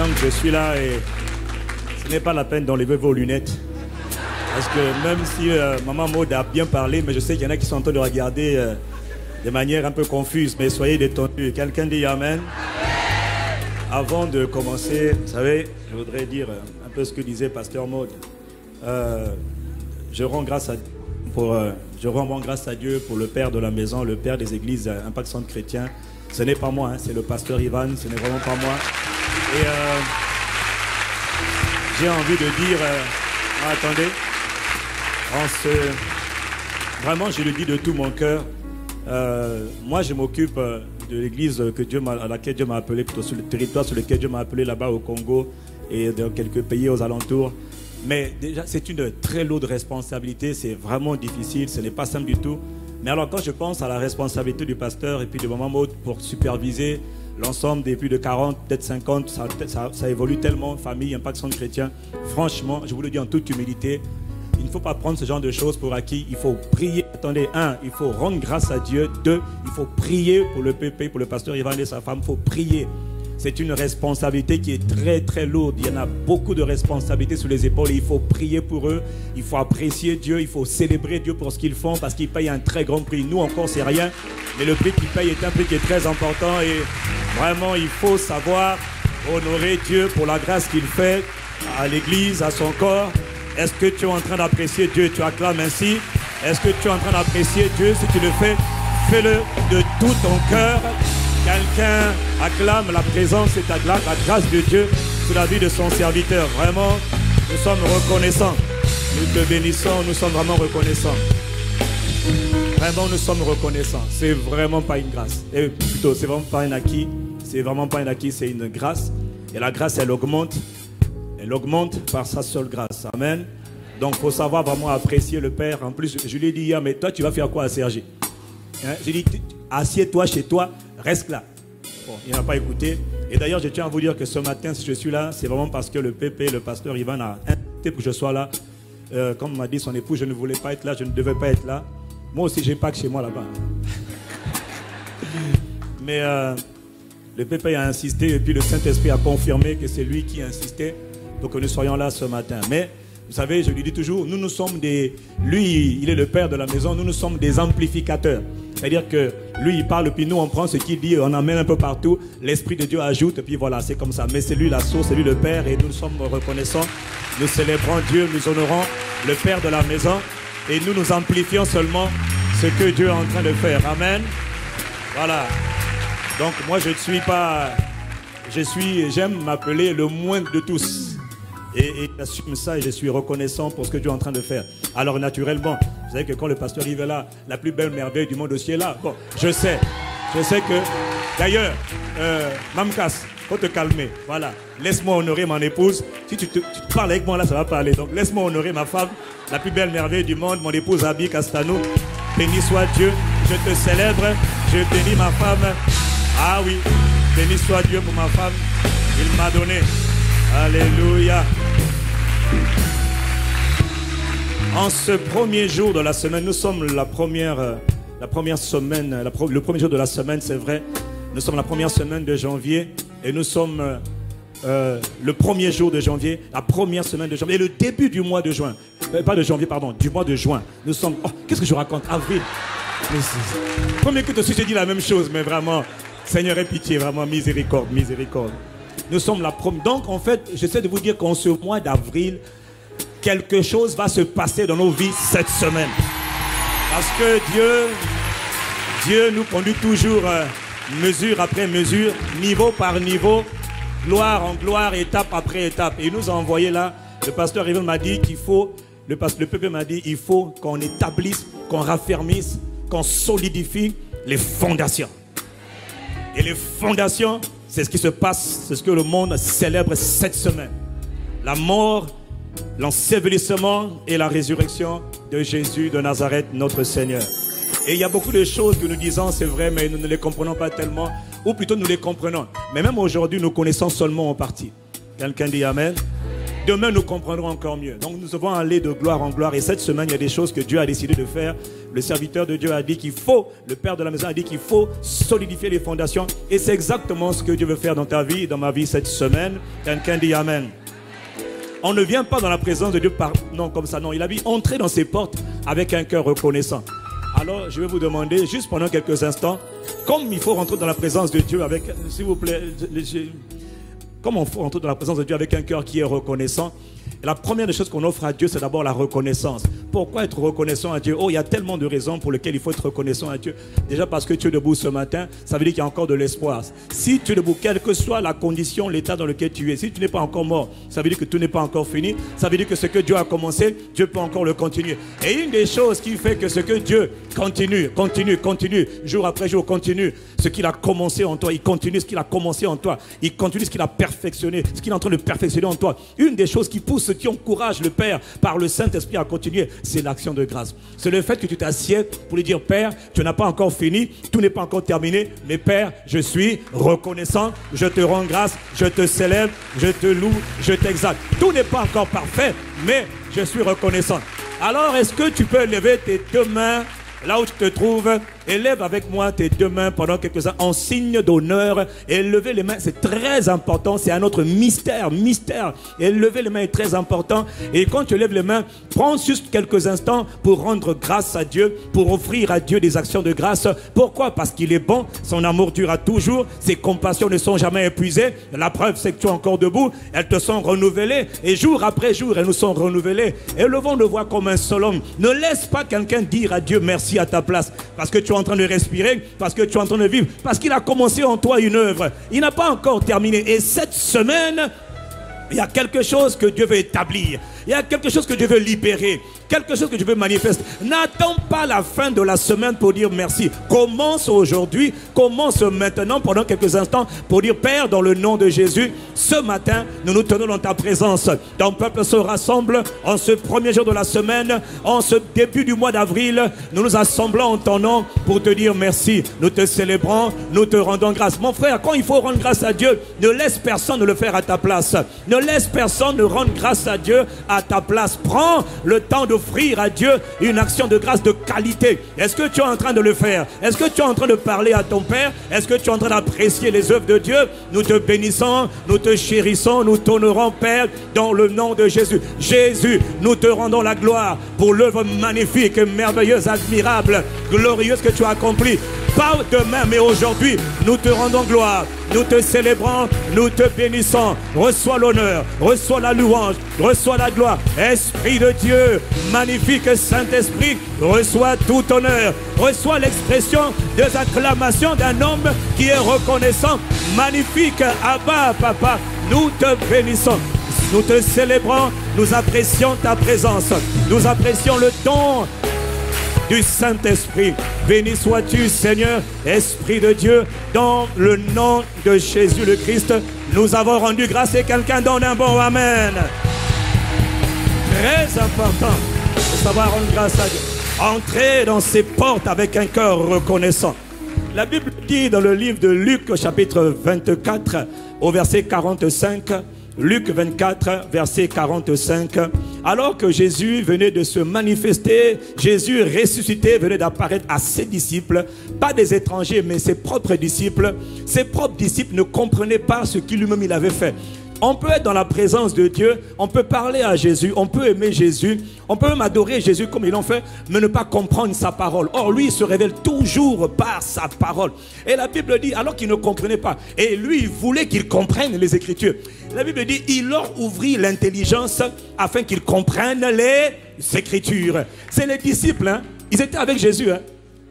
madame, je suis là et ce n'est pas la peine d'enlever vos lunettes. Parce que même si maman Maud a bien parlé, mais je sais qu'il y en a qui sont en train de regarder de manière un peu confuse, mais soyez détendus. Quelqu'un dit Amen. Avant de commencer, vous savez, je voudrais dire un peu ce que disait Pasteur Maud. Je rends grâce à Dieu pour le père de la maison, le père des églises Impact Centre Chrétien. Ce n'est pas moi, hein, c'est le pasteur Yvan, ce n'est vraiment pas moi. Et j'ai envie de dire, attendez, vraiment je le dis de tout mon cœur, moi je m'occupe de l'église à laquelle Dieu m'a appelé, plutôt sur le territoire sur lequel Dieu m'a appelé là-bas au Congo et dans quelques pays aux alentours. Mais déjà, c'est une très lourde responsabilité, c'est vraiment difficile, ce n'est pas simple du tout. Mais alors quand je pense à la responsabilité du pasteur et puis de maman Maud pour superviser l'ensemble des plus de 40, peut-être 50, ça évolue tellement, famille, Impact Centre Chrétien. Franchement, je vous le dis en toute humilité, il ne faut pas prendre ce genre de choses pour acquis, il faut prier. Attendez, un, il faut rendre grâce à Dieu. Deux, il faut prier pour le pépé, pour le pasteur Yvan et sa femme, il faut prier. C'est une responsabilité qui est très très lourde. Il y en a beaucoup de responsabilités sur les épaules et il faut prier pour eux. Il faut apprécier Dieu, il faut célébrer Dieu pour ce qu'ils font parce qu'ils payent un très grand prix. Nous encore c'est rien, mais le prix qu'ils payent est un prix qui est très important et vraiment il faut savoir honorer Dieu pour la grâce qu'il fait à l'église, à son corps. Est-ce que tu es en train d'apprécier Dieu? Tu acclames ainsi. Est-ce que tu es en train d'apprécier Dieu? Si tu le fais, fais-le de tout ton cœur. Quelqu'un acclame la présence et acclame la grâce de Dieu sur la vie de son serviteur. Vraiment, nous sommes reconnaissants. Nous te bénissons, nous sommes vraiment reconnaissants. Vraiment, nous sommes reconnaissants. C'est vraiment pas une grâce. Et plutôt, c'est vraiment pas un acquis. C'est vraiment pas un acquis, c'est une grâce. Et la grâce, elle augmente. Elle augmente par sa seule grâce. Amen. Donc, il faut savoir vraiment apprécier le Père. En plus, je lui ai dit hier, mais toi, tu vas faire quoi à Sergi? Hein? J'ai dit, assieds-toi chez toi, reste là. Bon, il n'a pas écouté. Et d'ailleurs, je tiens à vous dire que ce matin, si je suis là, c'est vraiment parce que le PP, le pasteur Yvan, a insisté pour que je sois là. Comme m'a dit son époux, je ne voulais pas être là, je ne devais pas être là. Moi aussi, j'ai pas que chez moi là-bas. Mais le PP a insisté et puis le Saint-Esprit a confirmé que c'est lui qui insistait pour que nous soyons là ce matin. Mais vous savez, je lui dis toujours, nous sommes des... Lui, il est le père de la maison, nous sommes des amplificateurs. C'est-à-dire que lui, il parle, puis nous, on prend ce qu'il dit, on amène un peu partout. L'Esprit de Dieu ajoute, et puis voilà, c'est comme ça. Mais c'est lui la source, c'est lui le Père, et nous sommes reconnaissants. Nous célébrons Dieu, nous honorons le Père de la maison, et nous amplifions seulement ce que Dieu est en train de faire. Amen. Voilà. Donc moi, je ne suis pas... J'aime m'appeler le moindre de tous. Et j'assume ça et je suis reconnaissant pour ce que Dieu est en train de faire. Alors naturellement, vous savez que quand le pasteur arrive là, la plus belle merveille du monde aussi est là. Bon, je sais que d'ailleurs, Mamkas, faut te calmer, voilà, laisse-moi honorer mon épouse. Si tu te parles avec moi là, ça va pas aller. Donc laisse-moi honorer ma femme, la plus belle merveille du monde, mon épouse Abby Castano. Béni soit Dieu, je te célèbre, je bénis ma femme. Ah oui, béni soit Dieu pour ma femme, il m'a donné. Alléluia. En ce premier jour de la semaine, nous sommes le premier jour de la semaine, c'est vrai. Nous sommes la première semaine de janvier et nous sommes le premier jour de janvier, la première semaine de janvier et le début du mois de juin. Pas de janvier, pardon, du mois de juin. Nous sommes... Oh, qu'est-ce que je raconte? Avril. Premier coup aussi, j'ai dit la même chose, mais vraiment, Seigneur, aie pitié, vraiment, miséricorde, miséricorde. Nous sommes la première. Donc, en fait, j'essaie de vous dire qu'en ce mois d'avril, quelque chose va se passer dans nos vies cette semaine. Parce que Dieu nous conduit toujours mesure après mesure, niveau par niveau, gloire en gloire, étape après étape. Et il nous a envoyé là, le pasteur Yvan m'a dit qu'il faut, le peuple m'a dit, il faut qu'on établisse, qu'on raffermisse, qu'on solidifie les fondations. Et les fondations... C'est ce qui se passe, c'est ce que le monde célèbre cette semaine. La mort, l'ensevelissement et la résurrection de Jésus de Nazareth, notre Seigneur. Et il y a beaucoup de choses que nous disons, c'est vrai, mais nous ne les comprenons pas tellement, ou plutôt nous les comprenons. Mais même aujourd'hui, nous connaissons seulement en partie. Quelqu'un dit Amen. Demain, nous comprendrons encore mieux. Donc, nous devons aller de gloire en gloire. Et cette semaine, il y a des choses que Dieu a décidé de faire. Le serviteur de Dieu a dit qu'il faut, le père de la maison a dit qu'il faut solidifier les fondations. Et c'est exactement ce que Dieu veut faire dans ta vie, dans ma vie cette semaine. Quelqu'un dit amen. On ne vient pas dans la présence de Dieu par non comme ça. Non, il a dit entrer dans ses portes avec un cœur reconnaissant. Alors, je vais vous demander, juste pendant quelques instants, comme il faut rentrer dans la présence de Dieu avec, s'il vous plaît, comment on faut entrer dans la présence de Dieu avec un cœur qui est reconnaissant? La première des choses qu'on offre à Dieu, c'est d'abord la reconnaissance. Pourquoi être reconnaissant à Dieu? Oh, il y a tellement de raisons pour lesquelles il faut être reconnaissant à Dieu. Déjà parce que tu es debout ce matin, ça veut dire qu'il y a encore de l'espoir. Si tu es debout, quelle que soit la condition, l'état dans lequel tu es, si tu n'es pas encore mort, ça veut dire que tout n'est pas encore fini. Ça veut dire que ce que Dieu a commencé, Dieu peut encore le continuer. Et une des choses qui fait que ce que Dieu continue, jour après jour, continue ce qu'il a commencé en toi. Il continue ce qu'il a commencé en toi. Il continue ce qu'il a perfectionné, ce qu'il est en train de perfectionner en toi. Une des choses qui pousse, qui encourage le Père par le Saint-Esprit à continuer, c'est l'action de grâce. C'est le fait que tu t'assieds pour lui dire: Père, tu n'as pas encore fini, tout n'est pas encore terminé, mais Père, je suis reconnaissant, je te rends grâce, je te célèbre, je te loue, je t'exalte. Tout n'est pas encore parfait, mais je suis reconnaissant. Alors, est-ce que tu peux lever tes deux mains là où tu te trouves, élève avec moi tes deux mains pendant quelques instants en signe d'honneur. Élever les mains, c'est très important. C'est un autre mystère. Élever les mains est très important. Et quand tu lèves les mains, prends juste quelques instants pour rendre grâce à Dieu, pour offrir à Dieu des actions de grâce. Pourquoi? Parce qu'il est bon, son amour dura toujours, ses compassions ne sont jamais épuisées. La preuve, c'est que tu es encore debout. Elles te sont renouvelées. Et jour après jour, elles nous sont renouvelées. Élevons nos voix comme un seul homme. Ne laisse pas quelqu'un dire à Dieu merci à ta place, parce que tu es en train de respirer, parce que tu es en train de vivre, parce qu'il a commencé en toi une œuvre. Il n'a pas encore terminé. Et cette semaine, il y a quelque chose que Dieu veut établir. Il y a quelque chose que Dieu veut libérer, quelque chose que Dieu veut manifester. N'attends pas la fin de la semaine pour dire merci. Commence aujourd'hui, commence maintenant pendant quelques instants pour dire: Père, dans le nom de Jésus, ce matin, nous nous tenons dans ta présence. Ton peuple se rassemble en ce premier jour de la semaine, en ce début du mois d'avril. Nous nous assemblons en ton nom pour te dire merci. Nous te célébrons, nous te rendons grâce. Mon frère, quand il faut rendre grâce à Dieu, ne laisse personne le faire à ta place. Ne laisse personne rendre grâce à Dieu à ta place. Prends le temps d'offrir à Dieu une action de grâce de qualité. Est-ce que tu es en train de le faire? Est-ce que tu es en train de parler à ton Père? Est-ce que tu es en train d'apprécier les œuvres de Dieu? Nous te bénissons, nous te chérissons, nous t'honorons, Père, dans le nom de Jésus. Jésus, nous te rendons la gloire pour l'œuvre magnifique, merveilleuse, admirable, glorieuse que tu as accomplie. Pas demain, mais aujourd'hui, nous te rendons gloire. Nous te célébrons, nous te bénissons. Reçois l'honneur, reçois la louange, reçois la gloire. Esprit de Dieu, magnifique Saint-Esprit, reçois tout honneur. Reçois l'expression des acclamations d'un homme qui est reconnaissant. Magnifique Abba, Papa, nous te bénissons. Nous te célébrons, nous apprécions ta présence. Nous apprécions le don du Saint-Esprit. Béni sois-tu, Seigneur, Esprit de Dieu, dans le nom de Jésus le Christ. Nous avons rendu grâce et quelqu'un donne un bon amen. Très important de savoir rendre grâce à Dieu. Entrez dans ses portes avec un cœur reconnaissant. La Bible dit dans le livre de Luc, chapitre 24, au verset 45, Luc 24, verset 45. Alors que Jésus venait de se manifester, Jésus ressuscité venait d'apparaître à ses disciples, pas des étrangers, mais ses propres disciples. Ses propres disciples ne comprenaient pas ce qu'il lui-même il avait fait. On peut être dans la présence de Dieu, on peut parler à Jésus, on peut aimer Jésus, on peut même adorer Jésus comme ils l'ont fait, mais ne pas comprendre sa parole. Or, lui, il se révèle toujours par sa parole. Et la Bible dit, alors qu'il ne comprenait pas, et lui, il voulait qu'il comprenne les Écritures. La Bible dit, il leur ouvrit l'intelligence afin qu'ils comprennent les Écritures. C'est les disciples, hein? Ils étaient avec Jésus, hein?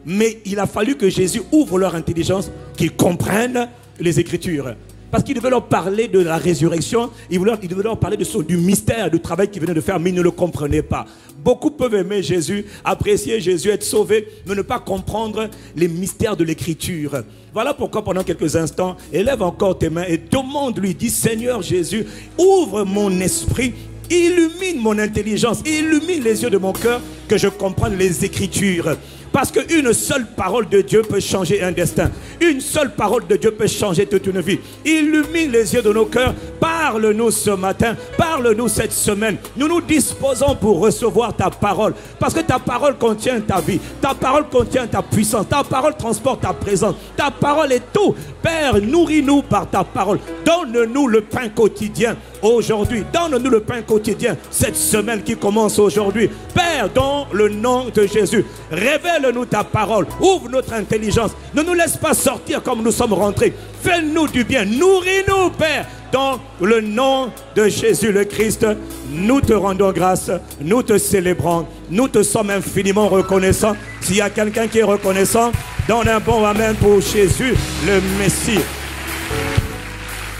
Mais il a fallu que Jésus ouvre leur intelligence, qu'ils comprennent les Écritures. Parce qu'il devait leur parler de la résurrection, il devait leur parler du mystère, du travail qu'il venait de faire, mais ils ne le comprenaient pas. Beaucoup peuvent aimer Jésus, apprécier Jésus, être sauvés, mais ne pas comprendre les mystères de l'Écriture. Voilà pourquoi pendant quelques instants, élève encore tes mains et demande-lui, dis: Seigneur Jésus, ouvre mon esprit, illumine mon intelligence, illumine les yeux de mon cœur, que je comprenne les Écritures. Parce qu'une seule parole de Dieu peut changer un destin. Une seule parole de Dieu peut changer toute une vie. Illumine les yeux de nos cœurs. Parle-nous ce matin. Parle-nous cette semaine. Nous nous disposons pour recevoir ta parole. Parce que ta parole contient ta vie. Ta parole contient ta puissance. Ta parole transporte ta présence. Ta parole est tout. Père, nourris-nous par ta parole. Donne-nous le pain quotidien aujourd'hui. Donne-nous le pain quotidien cette semaine qui commence aujourd'hui. Père, dans le nom de Jésus, révèle-nous ta parole. Ouvre notre intelligence. Ne nous laisse pas sortir comme nous sommes rentrés. Fais-nous du bien. Nourris-nous, Père. Dans le nom de Jésus le Christ, nous te rendons grâce, nous te célébrons, nous te sommes infiniment reconnaissants. S'il y a quelqu'un qui est reconnaissant, donne un bon amen pour Jésus le Messie.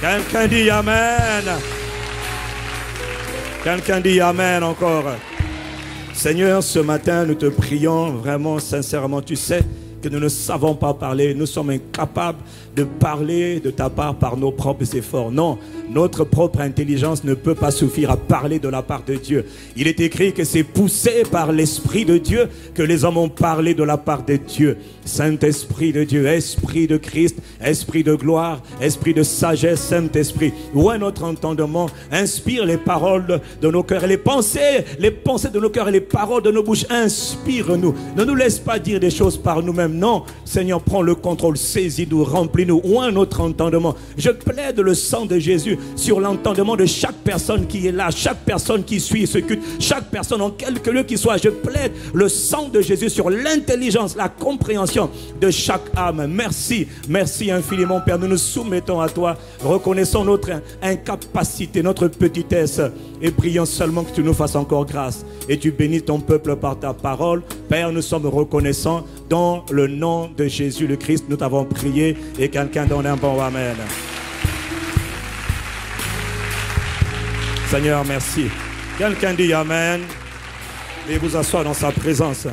Quelqu'un dit amen. Quelqu'un dit amen encore. Seigneur, ce matin, nous te prions vraiment sincèrement, tu sais, que nous ne savons pas parler, nous sommes incapables de parler de ta part par nos propres efforts. Non, notre propre intelligence ne peut pas suffire à parler de la part de Dieu. Il est écrit que c'est poussé par l'Esprit de Dieu que les hommes ont parlé de la part de Dieu. Saint-Esprit de Dieu, Esprit de Christ, Esprit de gloire, Esprit de sagesse, Saint-Esprit, loin notre entendement, inspire les paroles de nos cœurs, les pensées de nos cœurs et les paroles de nos bouches, inspire-nous. Ne nous laisse pas dire des choses par nous-mêmes. Non, Seigneur, prends le contrôle, saisis-nous, remplis-nous, loin notre entendement. Je plaide le sang de Jésus sur l'entendement de chaque personne qui est là, chaque personne qui suit ce culte, chaque personne en quelque lieu qu'il soit. Je plaide le sang de Jésus sur l'intelligence, la compréhension de chaque âme. Merci, merci infiniment, Père. Nous nous soumettons à toi, reconnaissons notre incapacité, notre petitesse, et prions seulement que tu nous fasses encore grâce et tu bénis ton peuple par ta parole. Père, nous sommes reconnaissants dans le nom de Jésus le Christ. Nous t'avons prié et quelqu'un donne un bon amen. Seigneur, merci. Quelqu'un dit amen et vous assoit dans sa présence.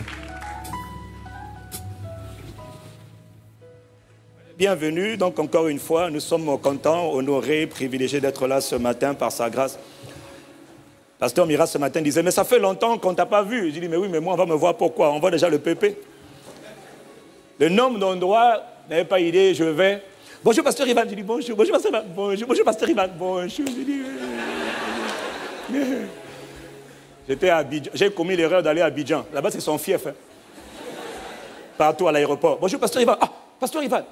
Bienvenue, donc encore une fois, nous sommes contents, honorés, privilégiés d'être là ce matin par sa grâce. Pasteur Mira ce matin disait, mais ça fait longtemps qu'on ne t'a pas vu. Je dis, mais oui, mais moi on va me voir pourquoi, on voit déjà le pépé. Le nombre d'endroits, n'avait pas idée, je vais. Bonjour Pasteur Yvan, je dis bonjour Pasteur Yvan, bonjour Pasteur Yvan, bonjour. Je dis, j'étais à Abidjan, j'ai commis l'erreur d'aller à Abidjan, là-bas c'est son fief. Hein. Partout à l'aéroport, bonjour Pasteur Yvan, ah, Pasteur Yvan.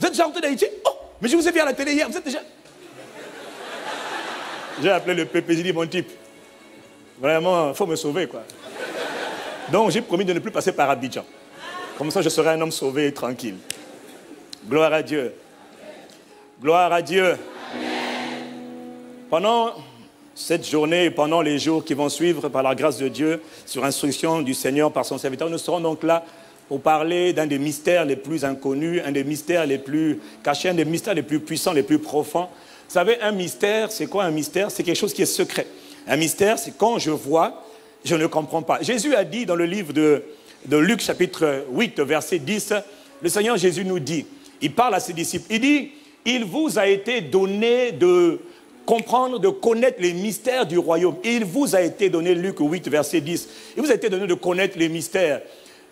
Vous êtes déjà rentré d'Haïti? Oh, mais je vous ai vu à la télé hier, vous êtes déjà... J'ai appelé le pépé, j'ai dit, mon type, vraiment, il faut me sauver, quoi. Donc, j'ai promis de ne plus passer par Abidjan. Comme ça, je serai un homme sauvé et tranquille. Gloire à Dieu. Gloire à Dieu. Amen. Pendant cette journée et pendant les jours qui vont suivre, par la grâce de Dieu, sur instruction du Seigneur, par son serviteur, nous serons donc là pour parler d'un des mystères les plus inconnus, un des mystères les plus cachés, un des mystères les plus puissants, les plus profonds. Vous savez, un mystère, c'est quoi un mystère? C'est quelque chose qui est secret. Un mystère, c'est quand je vois, je ne comprends pas. Jésus a dit dans le livre de Luc, chapitre 8, verset 10, le Seigneur Jésus nous dit, il parle à ses disciples, il dit, « Il vous a été donné de comprendre, de connaître les mystères du royaume. » Il vous a été donné, Luc 8, verset 10, « Il vous a été donné de connaître les mystères. »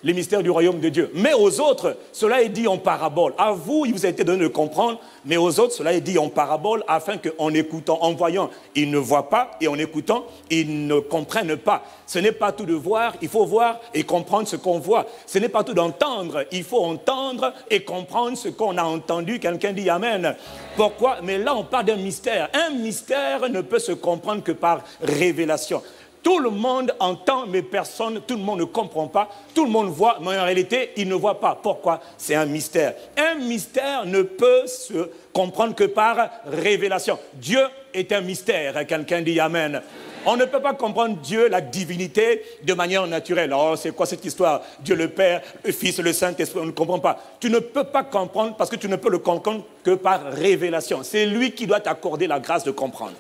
les mystères du royaume de Dieu. Mais aux autres, cela est dit en parabole. À vous, il vous a été donné de comprendre, mais aux autres, cela est dit en parabole, afin qu'en écoutant, en voyant, ils ne voient pas, et en écoutant, ils ne comprennent pas. Ce n'est pas tout de voir, il faut voir et comprendre ce qu'on voit. Ce n'est pas tout d'entendre, il faut entendre et comprendre ce qu'on a entendu. Quelqu'un dit amen. Pourquoi? Mais là, on parle d'un mystère. Un mystère ne peut se comprendre que par révélation. Tout le monde entend, mais personne, tout le monde ne comprend pas. Tout le monde voit, mais en réalité, il ne voit pas. Pourquoi? C'est un mystère. Un mystère ne peut se comprendre que par révélation. Dieu est un mystère. Quelqu'un dit amen. On ne peut pas comprendre Dieu, la divinité, de manière naturelle. Oh, c'est quoi cette histoire? Dieu le Père, le Fils, le Saint-Esprit, on ne comprend pas. Tu ne peux pas comprendre parce que tu ne peux le comprendre que par révélation. C'est lui qui doit t'accorder la grâce de comprendre.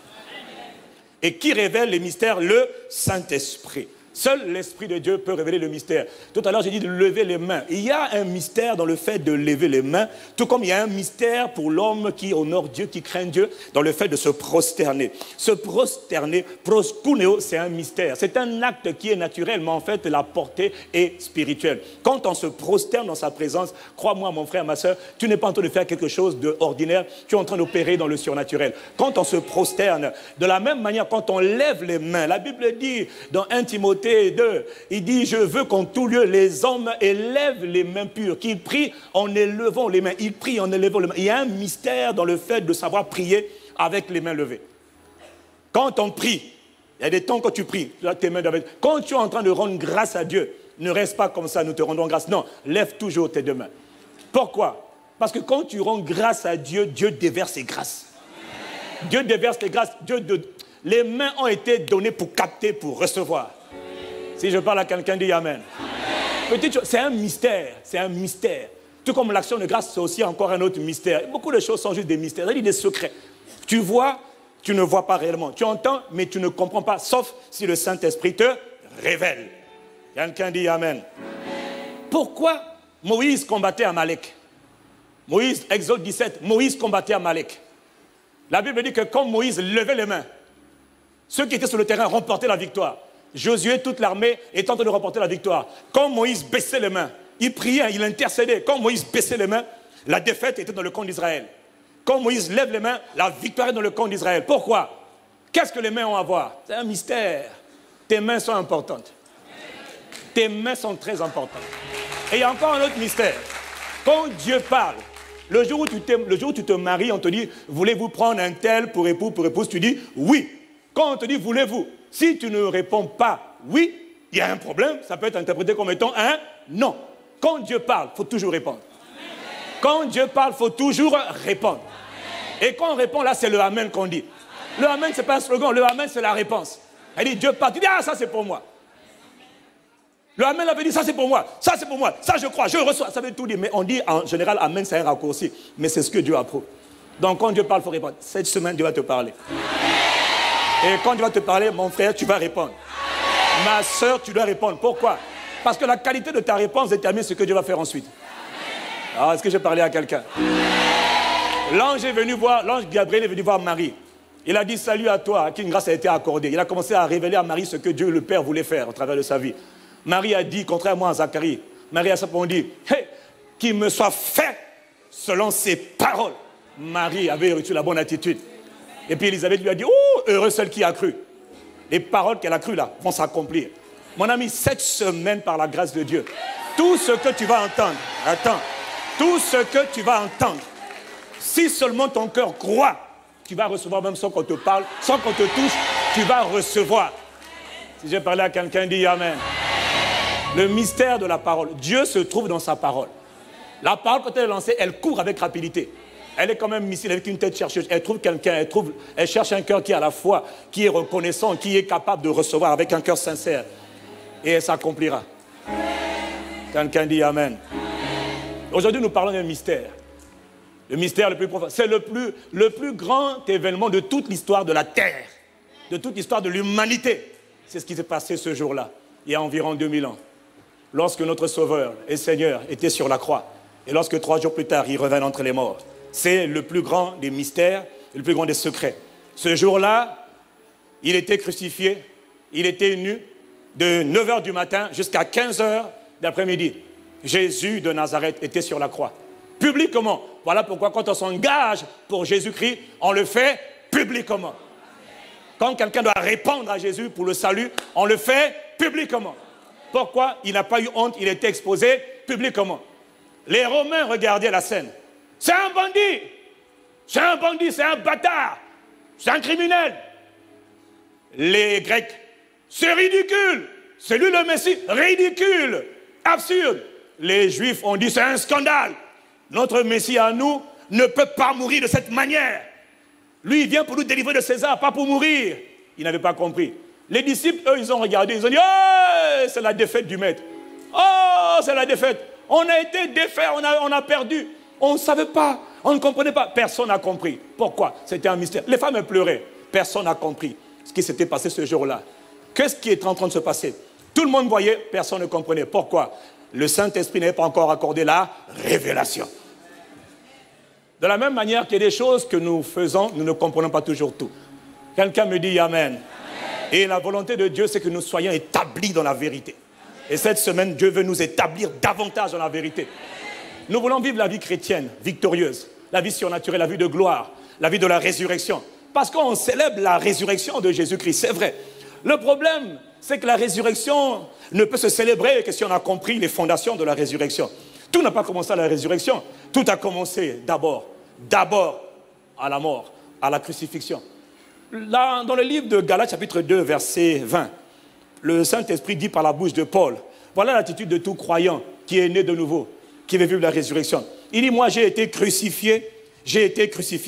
Et qui révèle les mystères? Le Saint-Esprit. Seul l'Esprit de Dieu peut révéler le mystère. Tout à l'heure, j'ai dit de lever les mains. Il y a un mystère dans le fait de lever les mains, tout comme il y a un mystère pour l'homme qui honore Dieu, qui craint Dieu, dans le fait de se prosterner. Se prosterner, proskuneo, c'est un mystère. C'est un acte qui est naturel, mais en fait, la portée est spirituelle. Quand on se prosterne dans sa présence, crois-moi, mon frère, ma soeur, tu n'es pas en train de faire quelque chose d'ordinaire, tu es en train d'opérer dans le surnaturel. Quand on se prosterne, de la même manière, quand on lève les mains, la Bible dit dans 1 Timothée, il dit, je veux qu'en tout lieu, les hommes élèvent les mains pures, qu'ils prient en élevant les mains. Ils prient en élevant les mains. Il y a un mystère dans le fait de savoir prier avec les mains levées. Quand on prie, il y a des temps que tu pries, tes mains doivent être... Quand tu es en train de rendre grâce à Dieu, ne reste pas comme ça, nous te rendons grâce. Non, lève toujours tes deux mains. Pourquoi? Parce que quand tu rends grâce à Dieu, Dieu déverse ses grâces. Dieu déverse les grâces. Les mains ont été données pour capter, pour recevoir. Si je parle à quelqu'un, dis amen. Petite chose, c'est un mystère, c'est un mystère. Tout comme l'action de grâce, c'est aussi encore un autre mystère. Beaucoup de choses sont juste des mystères, c'est-à-dire des secrets. Tu vois, tu ne vois pas réellement. Tu entends, mais tu ne comprends pas, sauf si le Saint-Esprit te révèle. Quelqu'un dit amen. Pourquoi Moïse combattait Amalek? Moïse, Exode 17, Moïse combattait Amalek. La Bible dit que quand Moïse levait les mains, ceux qui étaient sur le terrain remportaient la victoire. Josué, toute l'armée, est en train de remporter la victoire. Quand Moïse baissait les mains, il priait, il intercédait. Quand Moïse baissait les mains, la défaite était dans le camp d'Israël. Quand Moïse lève les mains, la victoire est dans le camp d'Israël. Pourquoi? Qu'est-ce que les mains ont à voir? C'est un mystère. Tes mains sont importantes. Tes mains sont très importantes. Et il y a encore un autre mystère. Quand Dieu parle, le jour où tu te maries, on te dit, voulez-vous prendre un tel pour époux, pour épouse? Tu dis, oui. Quand on te dit, voulez-vous? Si tu ne réponds pas oui, il y a un problème, ça peut être interprété comme étant un non. Quand Dieu parle, il faut toujours répondre. Amen. Quand Dieu parle, il faut toujours répondre. Amen. Et quand on répond, là, c'est le amen qu'on dit. Amen. Le amen, ce n'est pas un slogan, le amen, c'est la réponse. Elle dit, Dieu parle, tu dis, ah, ça c'est pour moi. Le amen, elle dit, ça c'est pour moi, ça c'est pour moi, ça je crois, je reçois, ça veut tout dire. Mais on dit, en général, amen, c'est un raccourci. Mais c'est ce que Dieu approuve. Donc quand Dieu parle, il faut répondre. Cette semaine, Dieu va te parler. Amen. Et quand Dieu va te parler, mon frère, tu vas répondre. Amen. Ma soeur, tu dois répondre. Pourquoi? Parce que la qualité de ta réponse détermine ce que Dieu va faire ensuite. Ah, est-ce que j'ai parlé à quelqu'un? L'ange est venu voir, l'ange Gabriel est venu voir Marie. Il a dit, salut à toi, à qui une grâce a été accordée. Il a commencé à révéler à Marie ce que Dieu le Père voulait faire au travers de sa vie. Marie a dit, contrairement à Zacharie, Marie a simplement dit, hey, qu'il me soit fait selon ses paroles. Marie avait reçu la bonne attitude. Et puis Élisabeth lui a dit, oh, heureux celle qui a cru. Les paroles qu'elle a crues là vont s'accomplir. Mon ami, cette semaine, par la grâce de Dieu, tout ce que tu vas entendre, tout ce que tu vas entendre, si seulement ton cœur croit, tu vas recevoir même sans qu'on te parle, sans qu'on te touche, tu vas recevoir. Si j'ai parlé à quelqu'un, dis amen. Le mystère de la parole, Dieu se trouve dans sa parole. La parole, quand elle est lancée, elle court avec rapidité. Elle est quand même missile avec une tête chercheuse. Elle trouve quelqu'un, elle cherche un cœur qui a la foi, qui est reconnaissant, qui est capable de recevoir avec un cœur sincère. Et elle s'accomplira. Quelqu'un dit amen. Aujourd'hui, nous parlons d'un mystère. Le mystère le plus profond. C'est le plus grand événement de toute l'histoire de la Terre, de toute l'histoire de l'humanité. C'est ce qui s'est passé ce jour-là, il y a environ 2000 ans, lorsque notre Sauveur et Seigneur était sur la croix. Et lorsque 3 jours plus tard, il revint entre les morts. C'est le plus grand des mystères, le plus grand des secrets. Ce jour-là, il était crucifié, il était nu, de 9 h du matin jusqu'à 15 h d'après-midi. Jésus de Nazareth était sur la croix, publiquement. Voilà pourquoi quand on s'engage pour Jésus-Christ, on le fait publiquement. Quand quelqu'un doit répondre à Jésus pour le salut, on le fait publiquement. Pourquoi? Il n'a pas eu honte, il était exposé publiquement. Les Romains regardaient la scène. C'est un bandit, c'est un bandit, c'est un bâtard, c'est un criminel. Les Grecs, c'est ridicule, c'est lui le Messie, ridicule, absurde. Les Juifs ont dit, c'est un scandale. Notre Messie à nous ne peut pas mourir de cette manière. Lui, il vient pour nous délivrer de César, pas pour mourir. Ils n'avaient pas compris. Les disciples, eux, ils ont regardé, ils ont dit, oh, c'est la défaite du maître. Oh, c'est la défaite. On a été défait, on a perdu. On ne savait pas, on ne comprenait pas. Personne n'a compris. Pourquoi? C'était un mystère. Les femmes pleuraient. Personne n'a compris ce qui s'était passé ce jour-là. Qu'est-ce qui est en train de se passer? Tout le monde voyait, personne ne comprenait. Pourquoi? Le Saint-Esprit n'avait pas encore accordé la révélation. De la même manière qu'il y a des choses que nous faisons, nous ne comprenons pas toujours tout. Quelqu'un me dit amen. Amen. Et la volonté de Dieu, c'est que nous soyons établis dans la vérité. Amen. Et cette semaine, Dieu veut nous établir davantage dans la vérité. Amen. Nous voulons vivre la vie chrétienne, victorieuse, la vie surnaturelle, la vie de gloire, la vie de la résurrection. Parce qu'on célèbre la résurrection de Jésus-Christ, c'est vrai. Le problème, c'est que la résurrection ne peut se célébrer que si on a compris les fondations de la résurrection. Tout n'a pas commencé à la résurrection. Tout a commencé d'abord à la mort, à la crucifixion. Là, dans le livre de Galates, chapitre 2, verset 20, le Saint-Esprit dit par la bouche de Paul, voilà l'attitude de tout croyant qui est né de nouveau, qui veut vivre la résurrection. Il dit, moi j'ai été crucifié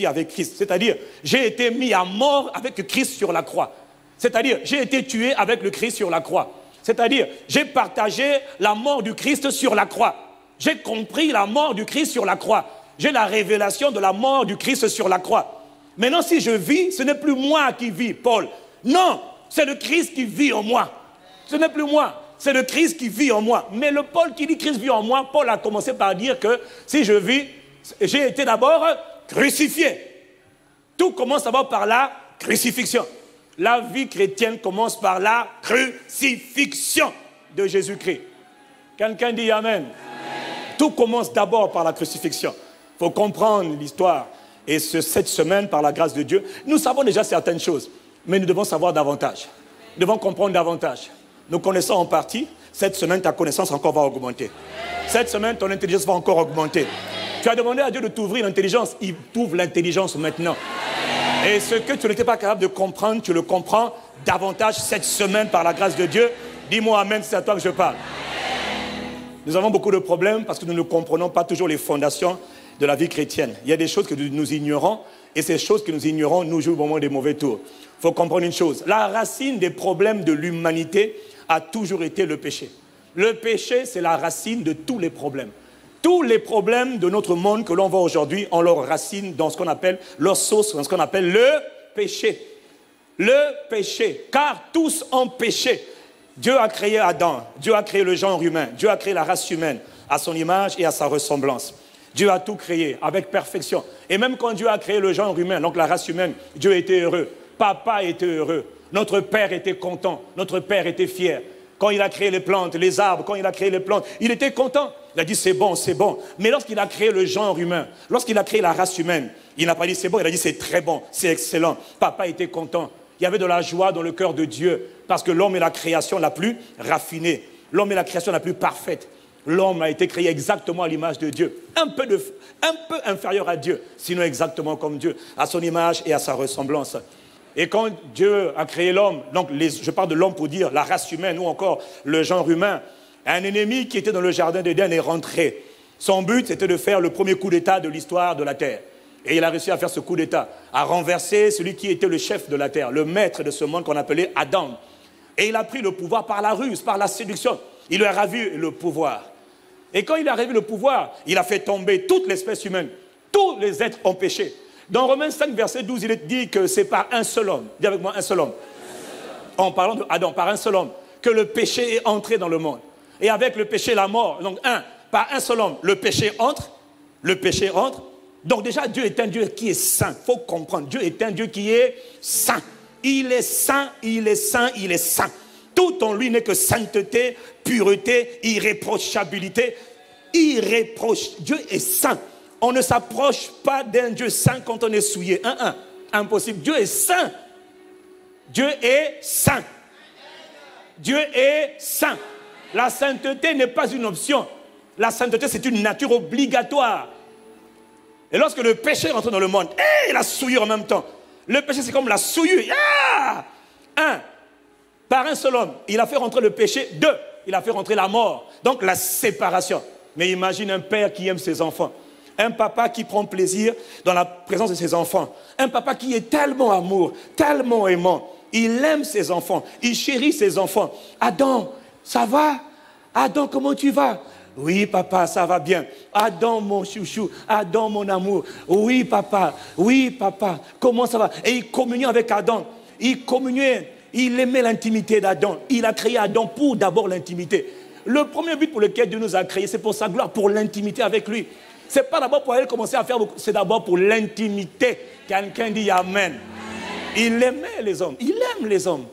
avec Christ. C'est-à-dire, j'ai été mis à mort avec Christ sur la croix. C'est-à-dire, j'ai été tué avec le Christ sur la croix. C'est-à-dire, j'ai partagé la mort du Christ sur la croix. J'ai compris la mort du Christ sur la croix. J'ai la révélation de la mort du Christ sur la croix. Maintenant, si je vis, ce n'est plus moi qui vis, Paul. Non, c'est le Christ qui vit en moi. Ce n'est plus moi, c'est le Christ qui vit en moi. Mais le Paul qui dit « Christ vit en moi », Paul a commencé par dire que si je vis, j'ai été d'abord crucifié. Tout commence d'abord par la crucifixion. La vie chrétienne commence par la crucifixion de Jésus-Christ. Quelqu'un dit amen. Amen. Tout commence d'abord par la crucifixion. Il faut comprendre l'histoire. Et cette semaine, par la grâce de Dieu, nous savons déjà certaines choses. Mais nous devons savoir davantage. Nous devons comprendre davantage. Nous connaissons en partie. Cette semaine, ta connaissance encore va augmenter. Cette semaine, ton intelligence va encore augmenter. Tu as demandé à Dieu de t'ouvrir l'intelligence. Il t'ouvre l'intelligence maintenant. Et ce que tu n'étais pas capable de comprendre, tu le comprends davantage cette semaine par la grâce de Dieu. Dis-moi amen, c'est à toi que je parle. Nous avons beaucoup de problèmes parce que nous ne comprenons pas toujours les fondations de la vie chrétienne. Il y a des choses que nous ignorons et ces choses que nous ignorons nous jouent vraiment des mauvais tours. Il faut comprendre une chose. La racine des problèmes de l'humanité a toujours été le péché. Le péché, c'est la racine de tous les problèmes. Tous les problèmes de notre monde que l'on voit aujourd'hui ont leur racine dans ce qu'on appelle, leur source, dans ce qu'on appelle le péché. Le péché, car tous ont péché. Dieu a créé Adam, Dieu a créé le genre humain, Dieu a créé la race humaine à son image et à sa ressemblance. Dieu a tout créé avec perfection. Et même quand Dieu a créé le genre humain, donc la race humaine, Dieu était heureux. Papa était heureux. Notre père était content. Notre père était fier. Quand il a créé les plantes, les arbres, quand il a créé les plantes, il était content. Il a dit c'est bon, c'est bon. Mais lorsqu'il a créé le genre humain, lorsqu'il a créé la race humaine, il n'a pas dit c'est bon, il a dit c'est très bon, c'est excellent. Papa était content. Il y avait de la joie dans le cœur de Dieu parce que l'homme est la création la plus raffinée. L'homme est la création la plus parfaite. L'homme a été créé exactement à l'image de Dieu. Un peu inférieur à Dieu, sinon exactement comme Dieu, à son image et à sa ressemblance. Et quand Dieu a créé l'homme, donc je parle de l'homme pour dire la race humaine ou encore le genre humain, un ennemi qui était dans le jardin d'Éden est rentré. Son but, c'était de faire le premier coup d'État de l'histoire de la terre. Et il a réussi à faire ce coup d'État, à renverser celui qui était le chef de la terre, le maître de ce monde qu'on appelait Adam. Et il a pris le pouvoir par la ruse, par la séduction. Il lui a ravi le pouvoir. Et quand il a ravi le pouvoir, il a fait tomber toute l'espèce humaine. Tous les êtres ont péché. Dans Romains 5, verset 12, il est dit que c'est par un seul homme, dis avec moi un seul homme, en parlant de Adam, par un seul homme, que le péché est entré dans le monde. Et avec le péché, la mort. Donc par un seul homme, le péché entre. Donc déjà, Dieu est un Dieu qui est saint. Il faut comprendre, Dieu est un Dieu qui est saint. Il est saint, il est saint, il est saint. Tout en lui n'est que sainteté, pureté, irréprochabilité. Dieu est saint. On ne s'approche pas d'un Dieu saint quand on est souillé. Impossible. Dieu est saint. Dieu est saint. Dieu est saint. La sainteté n'est pas une option. La sainteté, c'est une nature obligatoire. Et lorsque le péché rentre dans le monde, et la souillure en même temps. Le péché, c'est comme la souillure. Par un seul homme, il a fait rentrer le péché. Deux, il a fait rentrer la mort. Donc la séparation. Mais imagine un père qui aime ses enfants. Un papa qui prend plaisir dans la présence de ses enfants. Un papa qui est tellement amour, tellement aimant. Il aime ses enfants, il chérit ses enfants. Adam, ça va? Adam, comment tu vas? Oui, papa, ça va bien. Adam, mon chouchou, Adam, mon amour. Oui, papa, comment ça va? Et il communiait avec Adam. Il communiait Il aimait l'intimité d'Adam. Il a créé Adam pour d'abord l'intimité. Le premier but pour lequel Dieu nous a créés, c'est pour sa gloire, pour l'intimité avec lui. Ce n'est pas d'abord pour aller commencer à faire, c'est d'abord pour l'intimité. Quelqu'un dit Amen. Il aimait les hommes. Il aime les hommes.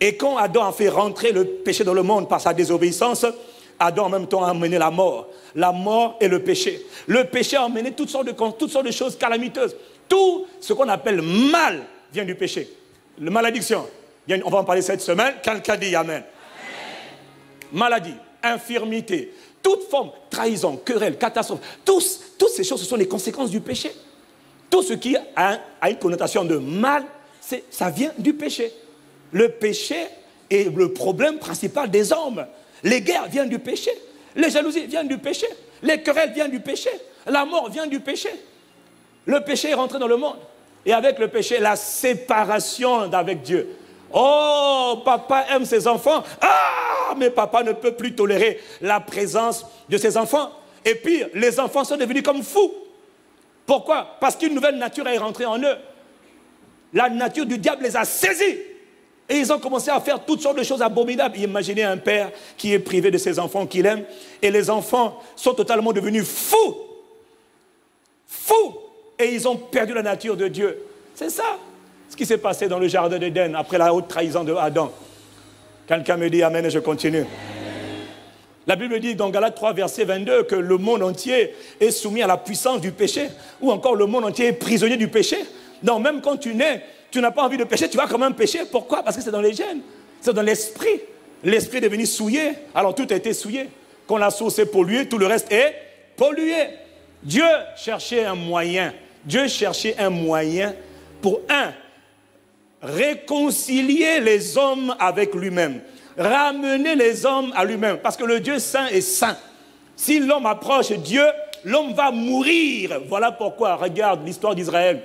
Et quand Adam a fait rentrer le péché dans le monde par sa désobéissance, Adam en même temps a amené la mort. La mort et le péché. Le péché a amené toutes sortes de choses calamiteuses. Tout ce qu'on appelle mal vient du péché. La malédiction, on va en parler cette semaine. Quelqu'un dit Amen. Maladie, infirmité, toute forme, trahison, querelle, catastrophe. Toutes ces choses, ce sont les conséquences du péché. Tout ce qui a une connotation de mal, ça vient du péché. Le péché est le problème principal des hommes. Les guerres viennent du péché. Les jalousies viennent du péché. Les querelles viennent du péché. La mort vient du péché. Le péché est rentré dans le monde. Et avec le péché, la séparation d'avec Dieu. Oh, papa aime ses enfants. Ah, mais papa ne peut plus tolérer la présence de ses enfants. Et pire, les enfants sont devenus comme fous. Pourquoi? Parce qu'une nouvelle nature est rentrée en eux. La nature du diable les a saisis. Et ils ont commencé à faire toutes sortes de choses abominables. Imaginez un père qui est privé de ses enfants qu'il aime. Et les enfants sont totalement devenus fous. Fous. Et ils ont perdu la nature de Dieu. C'est ça ce qui s'est passé dans le jardin d'Éden après la haute trahison de Adam. Quelqu'un me dit Amen et je continue. Amen. La Bible dit dans Galates 3, verset 22 que le monde entier est soumis à la puissance du péché, ou encore le monde entier est prisonnier du péché. Non, même quand tu nais, tu n'as pas envie de pécher, tu vas quand même pécher. Pourquoi? Parce que c'est dans les gènes, c'est dans l'esprit. L'esprit est devenu souillé, alors tout a été souillé. Quand la source est polluée, tout le reste est pollué. Dieu cherchait un moyen. Dieu cherchait un moyen pour, un, réconcilier les hommes avec lui-même. Ramener les hommes à lui-même. Parce que le Dieu saint est saint. Si l'homme approche Dieu, l'homme va mourir. Voilà pourquoi, regarde l'histoire d'Israël.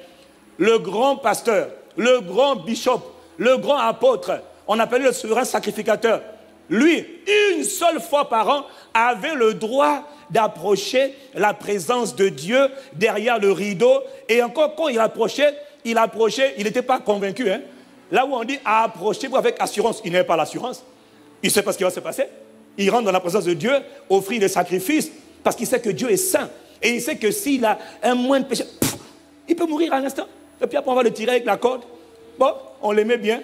Le grand pasteur, le grand bishop, le grand apôtre, on appelait le souverain sacrificateur. Lui, une seule fois par an, avait le droit d'approcher la présence de Dieu derrière le rideau. Et encore, quand il approchait, il n'était pas convaincu. Hein? Là où on dit « approchez-vous avec assurance », il n'avait pas l'assurance. Il sait pas ce qui va se passer. Il rentre dans la présence de Dieu, offrir des sacrifices, parce qu'il sait que Dieu est saint. Et il sait que s'il a un moindre péché, il peut mourir à l'instant. Et puis après, on va le tirer avec la corde. Bon, on l'aimait bien.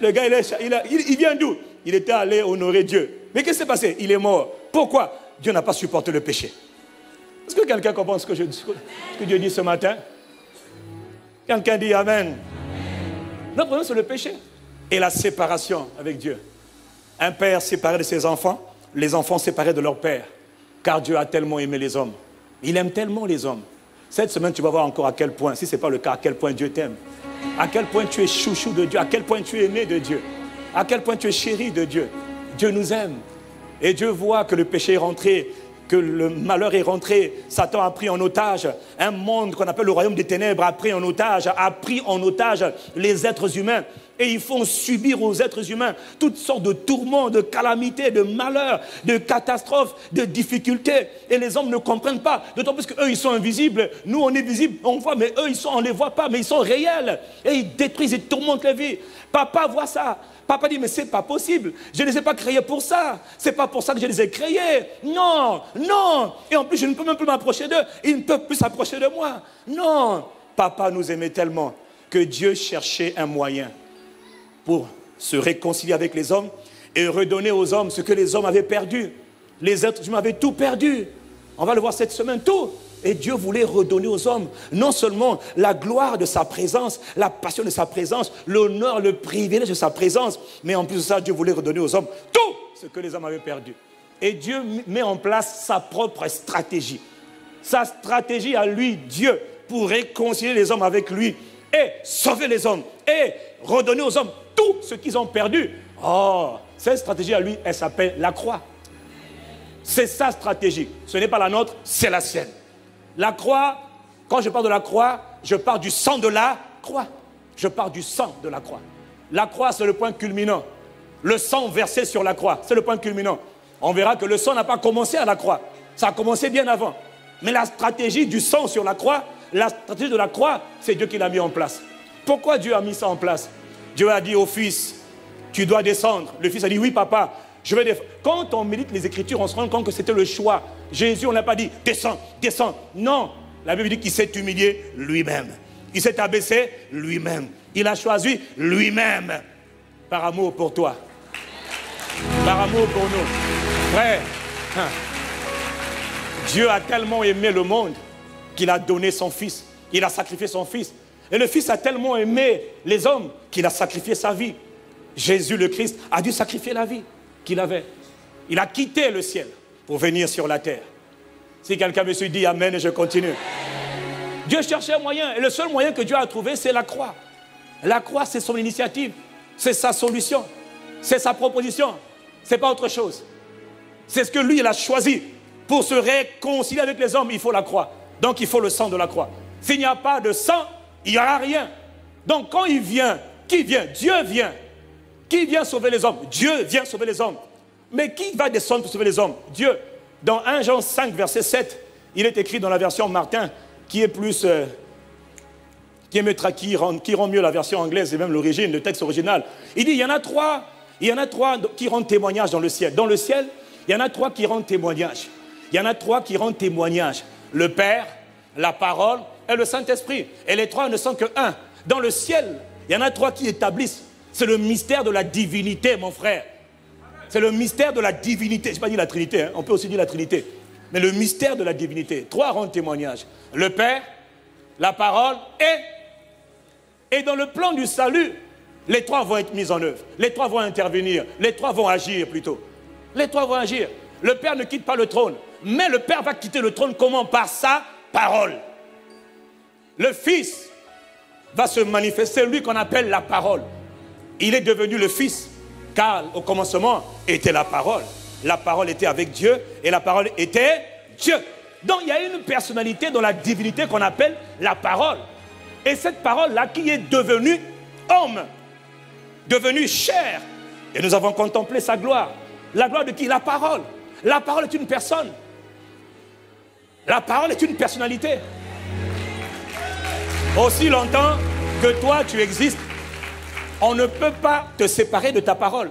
Le gars, il vient d'où? Il était allé honorer Dieu. Mais qu'est-ce qui s'est passé? Il est mort. Pourquoi? Dieu n'a pas supporté le péché. Est-ce que quelqu'un comprend ce que Dieu dit ce matin? Quelqu'un dit Amen. Notre problème, c'est le péché et la séparation avec Dieu. Un père séparé de ses enfants, les enfants séparés de leur père. Car Dieu a tellement aimé les hommes. Il aime tellement les hommes. Cette semaine, tu vas voir encore à quel point, si ce n'est pas le cas, à quel point Dieu t'aime. À quel point tu es chouchou de Dieu. À quel point tu es aimé de Dieu. À quel point tu es chéri de Dieu. Dieu nous aime. Et Dieu voit que le péché est rentré, que le malheur est rentré. Satan a pris en otage un monde qu'on appelle le royaume des ténèbres, a pris en otage les êtres humains. Et ils font subir aux êtres humains toutes sortes de tourments, de calamités, de malheurs, de catastrophes, de difficultés. Et les hommes ne comprennent pas, d'autant plus qu'eux, ils sont invisibles. Nous, on est visibles, on voit, mais eux, on ne les voit pas, mais ils sont réels. Et ils détruisent, ils tourmentent la vie. Papa voit ça. Papa dit, mais c'est pas possible. Je ne les ai pas créés pour ça. C'est pas pour ça que je les ai créés. Non, non. Et en plus, je ne peux même plus m'approcher d'eux. Ils ne peuvent plus s'approcher de moi. Non. Papa nous aimait tellement que Dieu cherchait un moyen pour se réconcilier avec les hommes et redonner aux hommes ce que les hommes avaient perdu. Les êtres humains avaient tout perdu. On va le voir cette semaine, tout. Et Dieu voulait redonner aux hommes non seulement la gloire de sa présence, la passion de sa présence, l'honneur, le privilège de sa présence, mais en plus de ça, Dieu voulait redonner aux hommes tout ce que les hommes avaient perdu. Et Dieu met en place sa propre stratégie. Sa stratégie à lui, Dieu, pour réconcilier les hommes avec lui et sauver les hommes et redonner aux hommes tout ce qu'ils ont perdu. Oh, cette stratégie à lui, elle s'appelle la croix. C'est sa stratégie. Ce n'est pas la nôtre, c'est la sienne. La croix, quand je parle de la croix, je parle du sang de la croix. Je parle du sang de la croix. La croix, c'est le point culminant. Le sang versé sur la croix, c'est le point culminant. On verra que le sang n'a pas commencé à la croix. Ça a commencé bien avant. Mais la stratégie du sang sur la croix, la stratégie de la croix, c'est Dieu qui l'a mis en place. Pourquoi Dieu a mis ça en place? Dieu a dit au Fils, tu dois descendre. Le fils a dit, oui papa, je vais descendre. Quand on médite les Écritures, on se rend compte que c'était le choix. Jésus, on n'a pas dit, descends, descends. Non, la Bible dit qu'il s'est humilié lui-même. Il s'est abaissé lui-même. Il a choisi lui-même par amour pour toi. Par amour pour nous. Frère, Dieu a tellement aimé le monde qu'il a donné son fils. Il a sacrifié son fils. Et le fils a tellement aimé les hommes qu'il a sacrifié sa vie. Jésus le Christ a dû sacrifier la vie qu'il avait. Il a quitté le ciel pour venir sur la terre. Si quelqu'un me dit amen, je continue. Dieu cherchait un moyen. Et le seul moyen que Dieu a trouvé, c'est la croix. La croix, c'est son initiative. C'est sa solution. C'est sa proposition. C'est pas autre chose. C'est ce que lui, il a choisi. Pour se réconcilier avec les hommes, il faut la croix. Donc, il faut le sang de la croix. S'il n'y a pas de sang, il n'y aura rien. Donc, quand il vient, qui vient? Dieu vient. Qui vient sauver les hommes? Dieu vient sauver les hommes. Mais qui va descendre pour sauver les hommes? Dieu. Dans 1 Jean 5, verset 7, il est écrit dans la version Martin, qui est plus... qui rend mieux la version anglaise et même l'origine, le texte original. Il dit, il y en a trois qui rendent témoignage dans le ciel. Dans le ciel, il y en a trois qui rendent témoignage. Il y en a trois qui rendent témoignage. Le Père, la Parole et le Saint-Esprit. Et les trois ne sont que un. Dans le ciel, il y en a trois qui établissent. C'est le mystère de la divinité, mon frère. C'est le mystère de la divinité. Je n'ai pas dit la Trinité, hein. On peut aussi dire la Trinité. Mais le mystère de la divinité. Trois rendent témoignage. Le Père, la Parole et... Et dans le plan du salut, les trois vont être mis en œuvre. Les trois vont intervenir. Les trois vont agir plutôt. Les trois vont agir. Le Père ne quitte pas le trône. Mais le Père va quitter le trône comment? Par sa parole. Le Fils va se manifester, lui qu'on appelle la parole. Il est devenu le Fils, car au commencement était la parole. La parole était avec Dieu et la parole était Dieu. Donc il y a une personnalité dans la divinité qu'on appelle la parole. Et cette parole-là qui est devenue homme, devenue chair. Et nous avons contemplé sa gloire. La gloire de qui? La parole. La parole est une personne. La parole est une personnalité. Aussi longtemps que toi, tu existes, on ne peut pas te séparer de ta parole.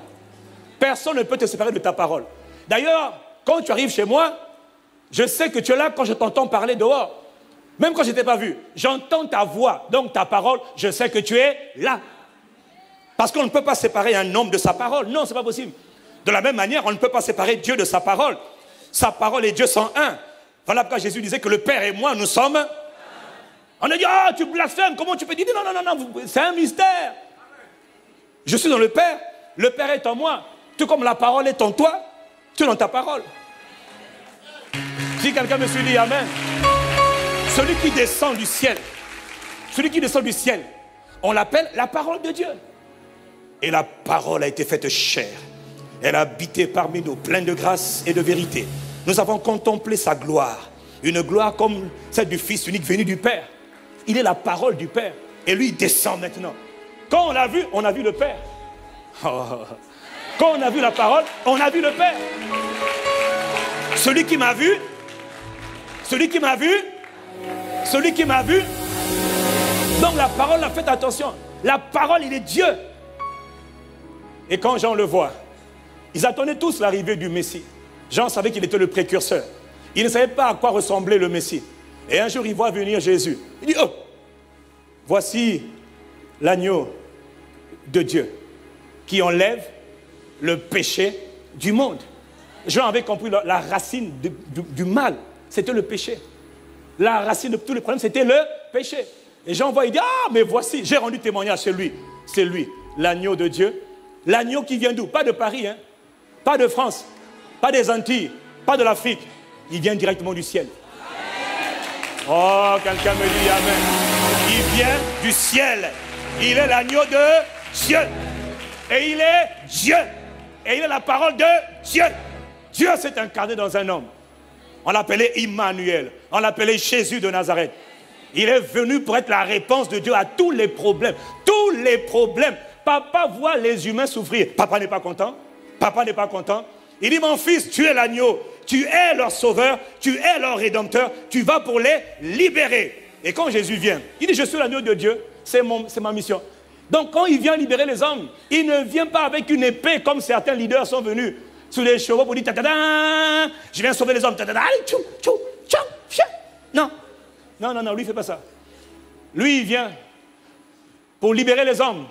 Personne ne peut te séparer de ta parole. D'ailleurs, quand tu arrives chez moi, je sais que tu es là quand je t'entends parler dehors. Même quand je ne t'ai pas vu, j'entends ta voix, donc ta parole, je sais que tu es là. Parce qu'on ne peut pas séparer un homme de sa parole. Non, ce n'est pas possible. De la même manière, on ne peut pas séparer Dieu de sa parole. Sa parole et Dieu sont un. Voilà pourquoi Jésus disait que le Père et moi, nous sommes un. On a dit, ah, tu blasphèmes, comment tu peux dire? Non, non, non, non, c'est un mystère. Je suis dans le Père est en moi. Tout comme la parole est en toi, tu es dans ta parole. Si quelqu'un me suit, dit amen. Celui qui descend du ciel, celui qui descend du ciel, on l'appelle la parole de Dieu. Et la parole a été faite chair. Elle a habité parmi nous, pleine de grâce et de vérité. Nous avons contemplé sa gloire, une gloire comme celle du Fils unique venu du Père. Il est la parole du Père. Et lui, il descend maintenant. Quand on a vu le Père. Oh. Quand on a vu la parole, on a vu le Père. Celui qui m'a vu, celui qui m'a vu, celui qui m'a vu. Donc la parole, faites attention. La parole, il est Dieu. Et quand Jean le voit, ils attendaient tous l'arrivée du Messie. Jean savait qu'il était le précurseur. Il ne savait pas à quoi ressemblait le Messie. Et un jour, il voit venir Jésus. Il dit, oh, voici l'agneau de Dieu qui enlève le péché du monde. Jean avait compris la racine du mal. C'était le péché. La racine de tous les problèmes, c'était le péché. Et Jean voit, il dit, ah, mais voici, j'ai rendu témoignage, c'est lui, l'agneau de Dieu. L'agneau qui vient d'où? Pas de Paris, hein? Pas de France, pas des Antilles, pas de l'Afrique. Il vient directement du ciel. Oh, quelqu'un me dit amen. Il vient du ciel. Il est l'agneau de Dieu. Et il est Dieu. Et il est la parole de Dieu. Dieu s'est incarné dans un homme. On l'appelait Emmanuel, on l'appelait Jésus de Nazareth. Il est venu pour être la réponse de Dieu à tous les problèmes. Tous les problèmes. Papa voit les humains souffrir. Papa n'est pas content. Papa n'est pas content. Il dit, mon fils, tu es l'agneau. Tu es leur sauveur. Tu es leur rédempteur. Tu vas pour les libérer. Et quand Jésus vient, il dit, je suis l'agneau de Dieu. C'est ma mission. Donc quand il vient libérer les hommes, il ne vient pas avec une épée comme certains leaders sont venus sous les chevaux pour dire tadadam, je viens sauver les hommes. Tadadam, tchou, tchou, tchou, tchou. Non, non, non, non, lui il ne fait pas ça. Lui il vient pour libérer les hommes,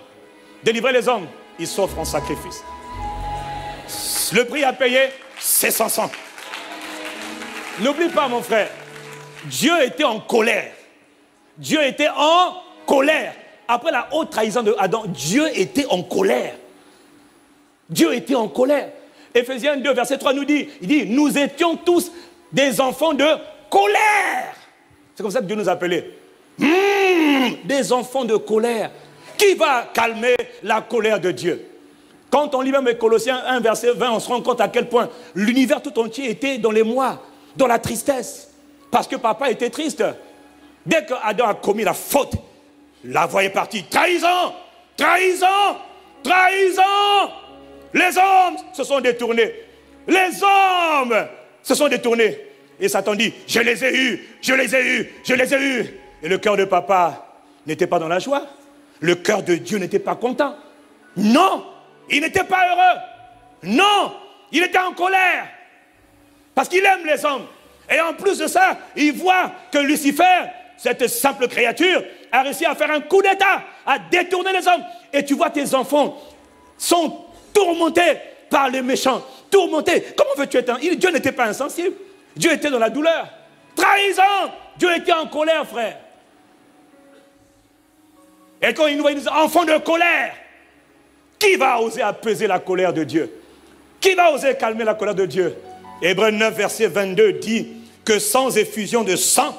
délivrer les hommes. Il s'offre en sacrifice. Le prix à payer, c'est son sang. N'oublie pas mon frère, Dieu était en colère. Dieu était en colère. Après la haute trahison de Adam, Dieu était en colère. Dieu était en colère. Éphésiens 2, verset 3 nous dit, il dit, nous étions tous des enfants de colère. C'est comme ça que Dieu nous appelait. Des enfants de colère. Qui va calmer la colère de Dieu? Quand on lit même Colossiens 1, verset 20, on se rend compte à quel point l'univers tout entier était dans les mois, dans la tristesse. Parce que papa était triste. Dès que Adam a commis la faute, la voix est partie. Trahison! Trahison! Trahison! Les hommes se sont détournés. Les hommes se sont détournés. Et Satan dit, je les ai eus, je les ai eus, je les ai eus. Et le cœur de papa n'était pas dans la joie. Le cœur de Dieu n'était pas content. Non! Il n'était pas heureux. Non, il était en colère. Parce qu'il aime les hommes. Et en plus de ça, il voit que Lucifer, cette simple créature, a réussi à faire un coup d'état, à détourner les hommes. Et tu vois, tes enfants sont tourmentés par les méchants. Tourmentés. Comment veux-tu être Dieu n'était pas insensible. Dieu était dans la douleur. Trahison. Dieu était en colère, frère. Et quand il nous voit, il nous dit, enfants de colère. Qui va oser apaiser la colère de Dieu? Qui va oser calmer la colère de Dieu? Hébreux 9, verset 22 dit que sans effusion de sang,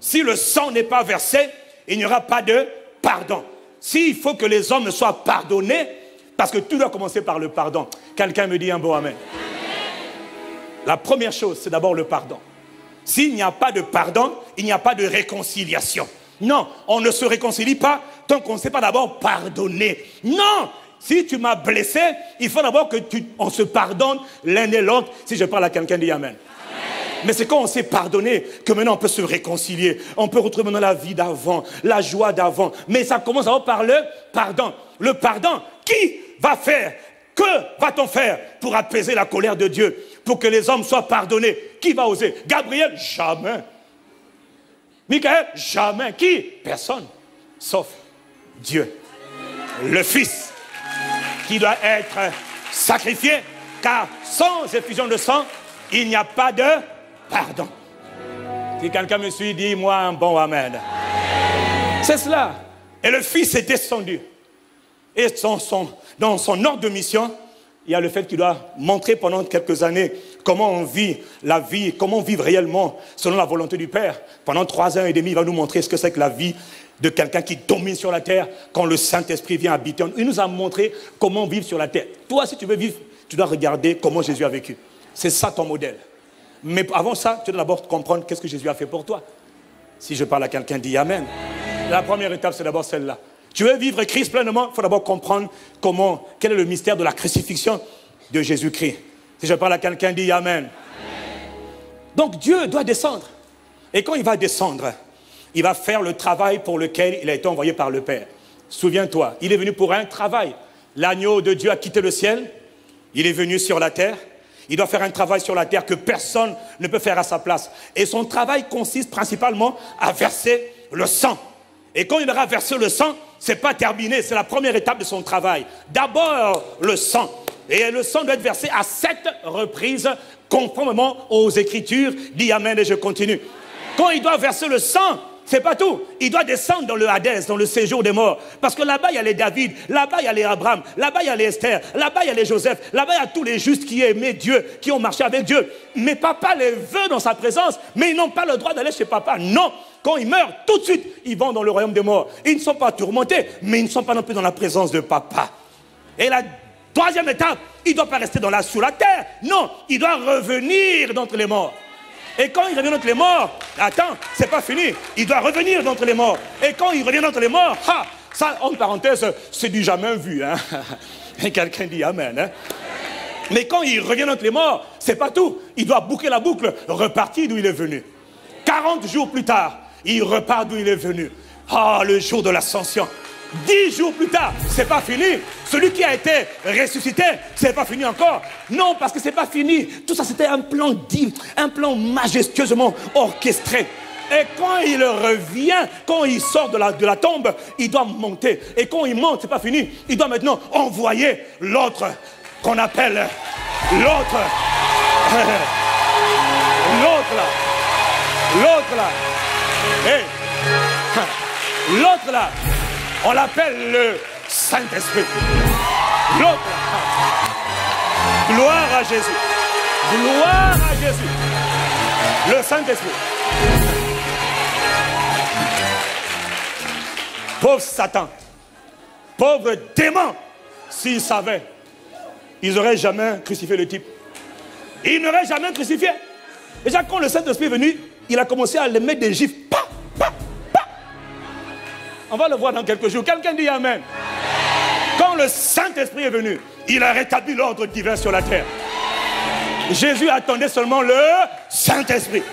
si le sang n'est pas versé, il n'y aura pas de pardon. S'il faut que les hommes soient pardonnés, parce que tout doit commencer par le pardon. Quelqu'un me dit un bon amen. La première chose, c'est d'abord le pardon. S'il n'y a pas de pardon, il n'y a pas de réconciliation. Non, on ne se réconcilie pas tant qu'on ne s'est pas d'abord pardonné. Non! Si tu m'as blessé, il faut d'abord qu'on se pardonne l'un et l'autre. Si je parle à quelqu'un, dis amen. Amen. Mais c'est quand on s'est pardonné que maintenant on peut se réconcilier. On peut retrouver maintenant la vie d'avant, la joie d'avant. Mais ça commence d'abord par le pardon. Le pardon, qui va faire? Que va-t-on faire pour apaiser la colère de Dieu? Pour que les hommes soient pardonnés? Qui va oser? Gabriel? Jamais. Michael? Jamais. Qui? Personne. Sauf Dieu. Le Fils. Qui doit être sacrifié, car sans effusion de sang, il n'y a pas de pardon. Si quelqu'un me suit, dis-moi un bon amen. C'est cela. Et le Fils est descendu. Et dans son ordre de mission, il y a le fait qu'il doit montrer pendant quelques années comment on vit la vie, comment on vit réellement selon la volonté du Père. Pendant 3 ans et demi, il va nous montrer ce que c'est que la vie de quelqu'un qui domine sur la terre quand le Saint-Esprit vient habiter. Il nous a montré comment vivre sur la terre. Toi, si tu veux vivre, tu dois regarder comment Jésus a vécu. C'est ça ton modèle. Mais avant ça, tu dois d'abord comprendre qu'est-ce que Jésus a fait pour toi. Si je parle à quelqu'un, dis amen. La première étape, c'est d'abord celle-là. Tu veux vivre Christ pleinement, il faut d'abord comprendre quel est le mystère de la crucifixion de Jésus-Christ. Si je parle à quelqu'un, dis amen. Donc Dieu doit descendre. Et quand il va descendre, il va faire le travail pour lequel il a été envoyé par le Père. Souviens-toi, il est venu pour un travail. L'agneau de Dieu a quitté le ciel. Il est venu sur la terre. Il doit faire un travail sur la terre que personne ne peut faire à sa place. Et son travail consiste principalement à verser le sang. Et quand il aura versé le sang, ce n'est pas terminé. C'est la première étape de son travail. D'abord, le sang. Et le sang doit être versé à 7 reprises, conformément aux Écritures. Dis amen et je continue. Quand il doit verser le sang, c'est pas tout. Il doit descendre dans le Hadès, dans le séjour des morts. Parce que là-bas, il y a les David, là-bas, il y a les Abraham, là-bas, il y a les Esther, là-bas, il y a les Joseph, là-bas, il y a tous les justes qui aimaient Dieu, qui ont marché avec Dieu. Mais papa les veut dans sa présence, mais ils n'ont pas le droit d'aller chez papa. Non, quand ils meurent, tout de suite, ils vont dans le royaume des morts. Ils ne sont pas tourmentés, mais ils ne sont pas non plus dans la présence de papa. Et la troisième étape, il ne doit pas rester sous la terre. Non, il doit revenir d'entre les morts. Et quand il revient d'entre les morts, attends, c'est pas fini. Il doit revenir d'entre les morts. Et quand il revient d'entre les morts, ha, ça, en parenthèse, c'est du jamais vu. Hein? Et quelqu'un dit amen. Hein? Mais quand il revient d'entre les morts, c'est pas tout. Il doit boucler la boucle, repartir d'où il est venu. 40 jours plus tard, il repart d'où il est venu. Ah, le jour de l'ascension. 10 jours plus tard, c'est pas fini. Celui qui a été ressuscité, c'est pas fini encore. Non, parce que c'est pas fini. Tout ça, c'était un plan divin, un plan majestueusement orchestré. Et quand il revient, quand il sort de la tombe, il doit monter. Et quand il monte, c'est pas fini. Il doit maintenant envoyer l'autre, qu'on appelle l'autre. L'autre là. L'autre là. Et l'autre là. On l'appelle le Saint-Esprit. L'autre. Gloire à Jésus. Gloire à Jésus. Le Saint-Esprit. Pauvre Satan. Pauvre démon. S'ils savaient, ils n'auraient jamais crucifié le type. Ils n'auraient jamais crucifié. Déjà, quand le Saint-Esprit est venu, il a commencé à les mettre des gifles. On va le voir dans quelques jours. Quelqu'un dit amen. Quand le Saint-Esprit est venu, il a rétabli l'ordre divin sur la terre. Jésus attendait seulement le Saint-Esprit.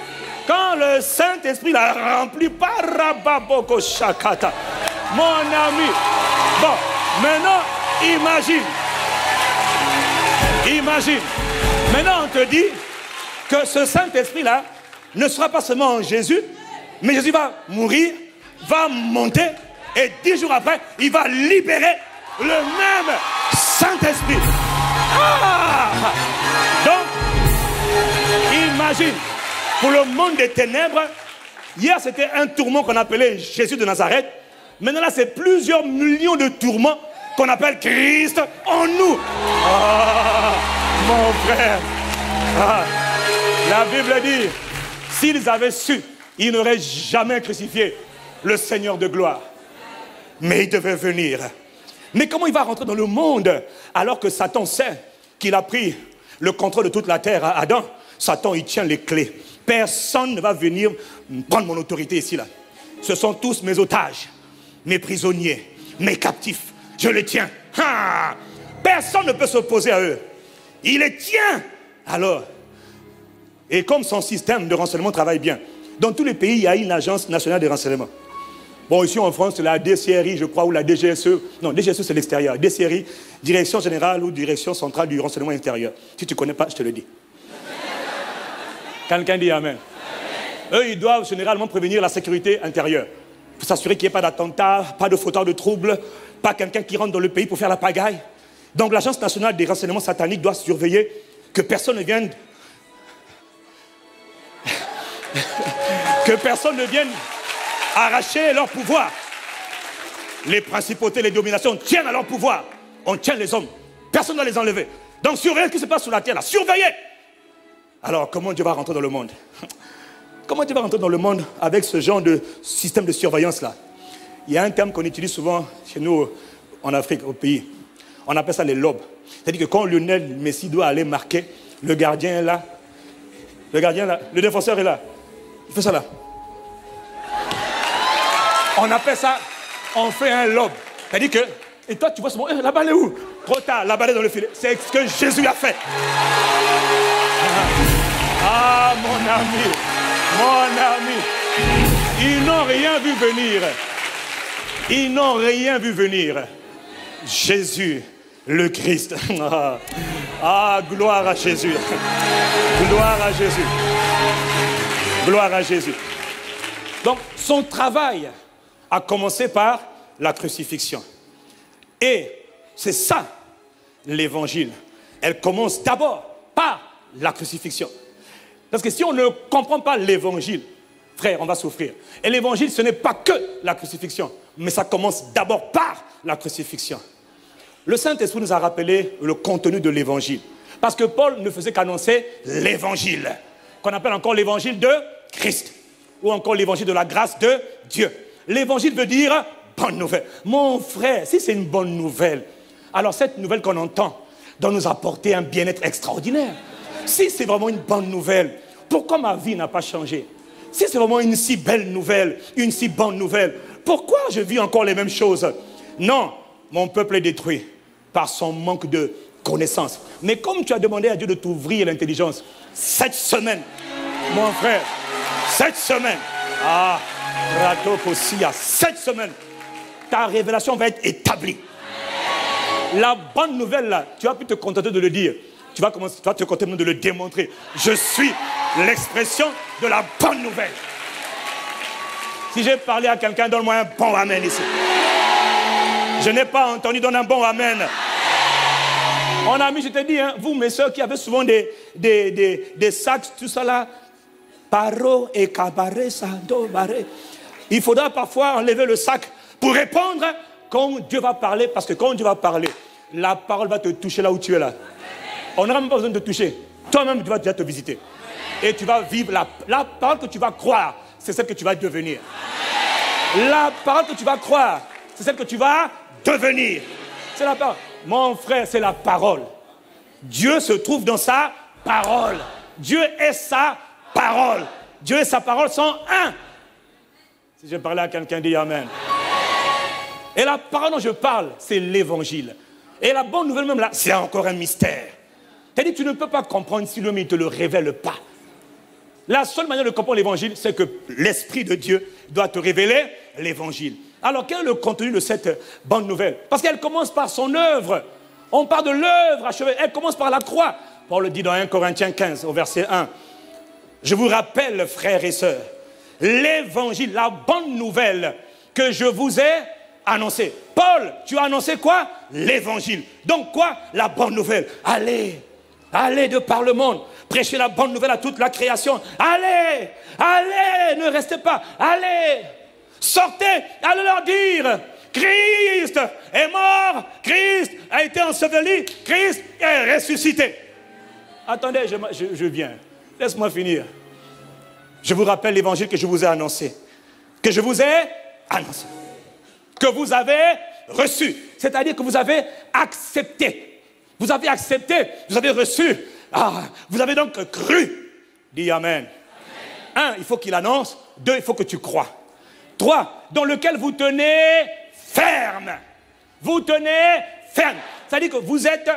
Quand le Saint-Esprit l'a rempli par Rababoko Shakata. Mon ami. Bon, maintenant, imagine. Imagine. Maintenant, on te dit que ce Saint-Esprit-là ne sera pas seulement en Jésus, mais Jésus va mourir, va monter, et 10 jours après, il va libérer le même Saint-Esprit. Ah! Donc, imagine, pour le monde des ténèbres, hier c'était un tourment qu'on appelait Jésus de Nazareth, maintenant là c'est plusieurs millions de tourments qu'on appelle Christ en nous. Ah, mon frère, ah, la Bible dit, s'ils avaient su, ils n'auraient jamais crucifié le Seigneur de gloire. Mais il devait venir. Mais comment il va rentrer dans le monde alors que Satan sait qu'il a pris le contrôle de toute la terre à Adam? Satan, il tient les clés. Personne ne va venir prendre mon autorité ici, là. Ce sont tous mes otages, mes prisonniers, mes captifs. Je les tiens. Ha! Personne ne peut s'opposer à eux. Il les tient. Alors, et comme son système de renseignement travaille bien, dans tous les pays, il y a une agence nationale de renseignement. Bon, ici en France, c'est la DCRI, je crois, ou la DGSE. Non, DGSE, c'est l'extérieur. DCRI, Direction Générale ou Direction Centrale du Renseignement Intérieur. Si tu ne connais pas, je te le dis. Quelqu'un dit amen. Amen. Eux, ils doivent généralement prévenir la sécurité intérieure. Pour s'assurer qu'il n'y ait pas d'attentat, pas de fauteur de troubles, pas quelqu'un qui rentre dans le pays pour faire la pagaille. Donc, l'Agence nationale des renseignements sataniques doit surveiller que personne ne vienne... que personne ne vienne... arracher leur pouvoir. Les principautés, les dominations tiennent à leur pouvoir. On tient les hommes. Personne ne doit les enlever. Donc surveillez ce qui se passe sur la terre. Là. Surveillez. Alors comment Dieu va rentrer dans le monde? Comment Dieu va rentrer dans le monde avec ce genre de système de surveillance là? Il y a un terme qu'on utilise souvent chez nous en Afrique, au pays. On appelle ça les lobes. C'est-à-dire que quand Lionel Messi doit aller marquer, le gardien est là. Le gardien est là. Le défenseur est là. Il fait ça là. On appelle ça, on fait un lobe. C'est-à-dire que, et toi tu vois ce moment, la balle est où? Trop tard, la balle est dans le filet. C'est ce que Jésus a fait. Ah, mon ami. Ils n'ont rien vu venir. Ils n'ont rien vu venir. Jésus, le Christ. Ah, gloire à Jésus. Gloire à Jésus. Gloire à Jésus. Donc, son travail a commencé par la crucifixion. Et c'est ça, l'évangile. Elle commence d'abord par la crucifixion. Parce que si on ne comprend pas l'évangile, frère, on va souffrir. Et l'évangile, ce n'est pas que la crucifixion, mais ça commence d'abord par la crucifixion. Le Saint-Esprit nous a rappelé le contenu de l'évangile. Parce que Paul ne faisait qu'annoncer l'évangile, qu'on appelle encore l'évangile de Christ. Ou encore l'évangile de la grâce de Dieu. L'évangile veut dire bonne nouvelle. Mon frère, si c'est une bonne nouvelle, alors cette nouvelle qu'on entend doit nous apporter un bien-être extraordinaire. Si c'est vraiment une bonne nouvelle, pourquoi ma vie n'a pas changé? Si c'est vraiment une si belle nouvelle, une si bonne nouvelle, pourquoi je vis encore les mêmes choses? Non, mon peuple est détruit par son manque de connaissance. Mais comme tu as demandé à Dieu de t'ouvrir l'intelligence, cette semaine, mon frère, cette semaine, ta révélation va être établie. La bonne nouvelle là, tu vas plus te contenter de le dire. Tu vas commencer, tu vas te contenter de le démontrer. Je suis l'expression de la bonne nouvelle. Si j'ai parlé à quelqu'un, donne-moi un bon amen ici. Je n'ai pas entendu, donne un bon amen. On a mis, je te dis, hein, vous mes soeurs qui avez souvent des sacs, tout ça là, paro et cabaret, sando, baré. Il faudra parfois enlever le sac pour répondre quand Dieu va parler, parce que quand Dieu va parler, la parole va te toucher là où tu es là. On n'aura même pas besoin de te toucher. Toi-même, tu vas déjà te visiter. Et tu vas vivre la parole que tu vas croire, c'est celle que tu vas devenir. La parole que tu vas croire, c'est celle que tu vas devenir. C'est la parole. Mon frère, c'est la parole. Dieu se trouve dans sa parole. Dieu et sa parole. Dieu et sa parole sont un. Si je parlais à quelqu'un, dis amen. Et la parole dont je parle, c'est l'évangile. Et la bonne nouvelle même là, c'est encore un mystère. C'est-à-dire que tu ne peux pas comprendre si l'homme ne te le révèle pas. La seule manière de comprendre l'évangile, c'est que l'Esprit de Dieu doit te révéler l'évangile. Alors quel est le contenu de cette bonne nouvelle? Parce qu'elle commence par son œuvre. On parle de l'œuvre achevée. Elle commence par la croix. Paul le dit dans 1 Corinthiens 15, au verset 1. Je vous rappelle, frères et sœurs, l'évangile, la bonne nouvelle que je vous ai annoncé. Paul, tu as annoncé quoi? L'évangile. Donc quoi? La bonne nouvelle. Allez, allez de par le monde, prêchez la bonne nouvelle à toute la création. Allez, allez, ne restez pas. Allez, sortez, allez leur dire, Christ est mort, Christ a été enseveli, Christ est ressuscité. Attendez, je viens. Laisse-moi finir. Je vous rappelle l'évangile que je vous ai annoncé. Que je vous ai annoncé. Que vous avez reçu, c'est-à-dire que vous avez accepté. Vous avez accepté, vous avez reçu, ah, vous avez donc cru. Dis amen. Amen. 1, il faut qu'il annonce. 2, il faut que tu crois. 3, dans lequel vous tenez ferme. Vous tenez ferme. C'est-à-dire que vous êtes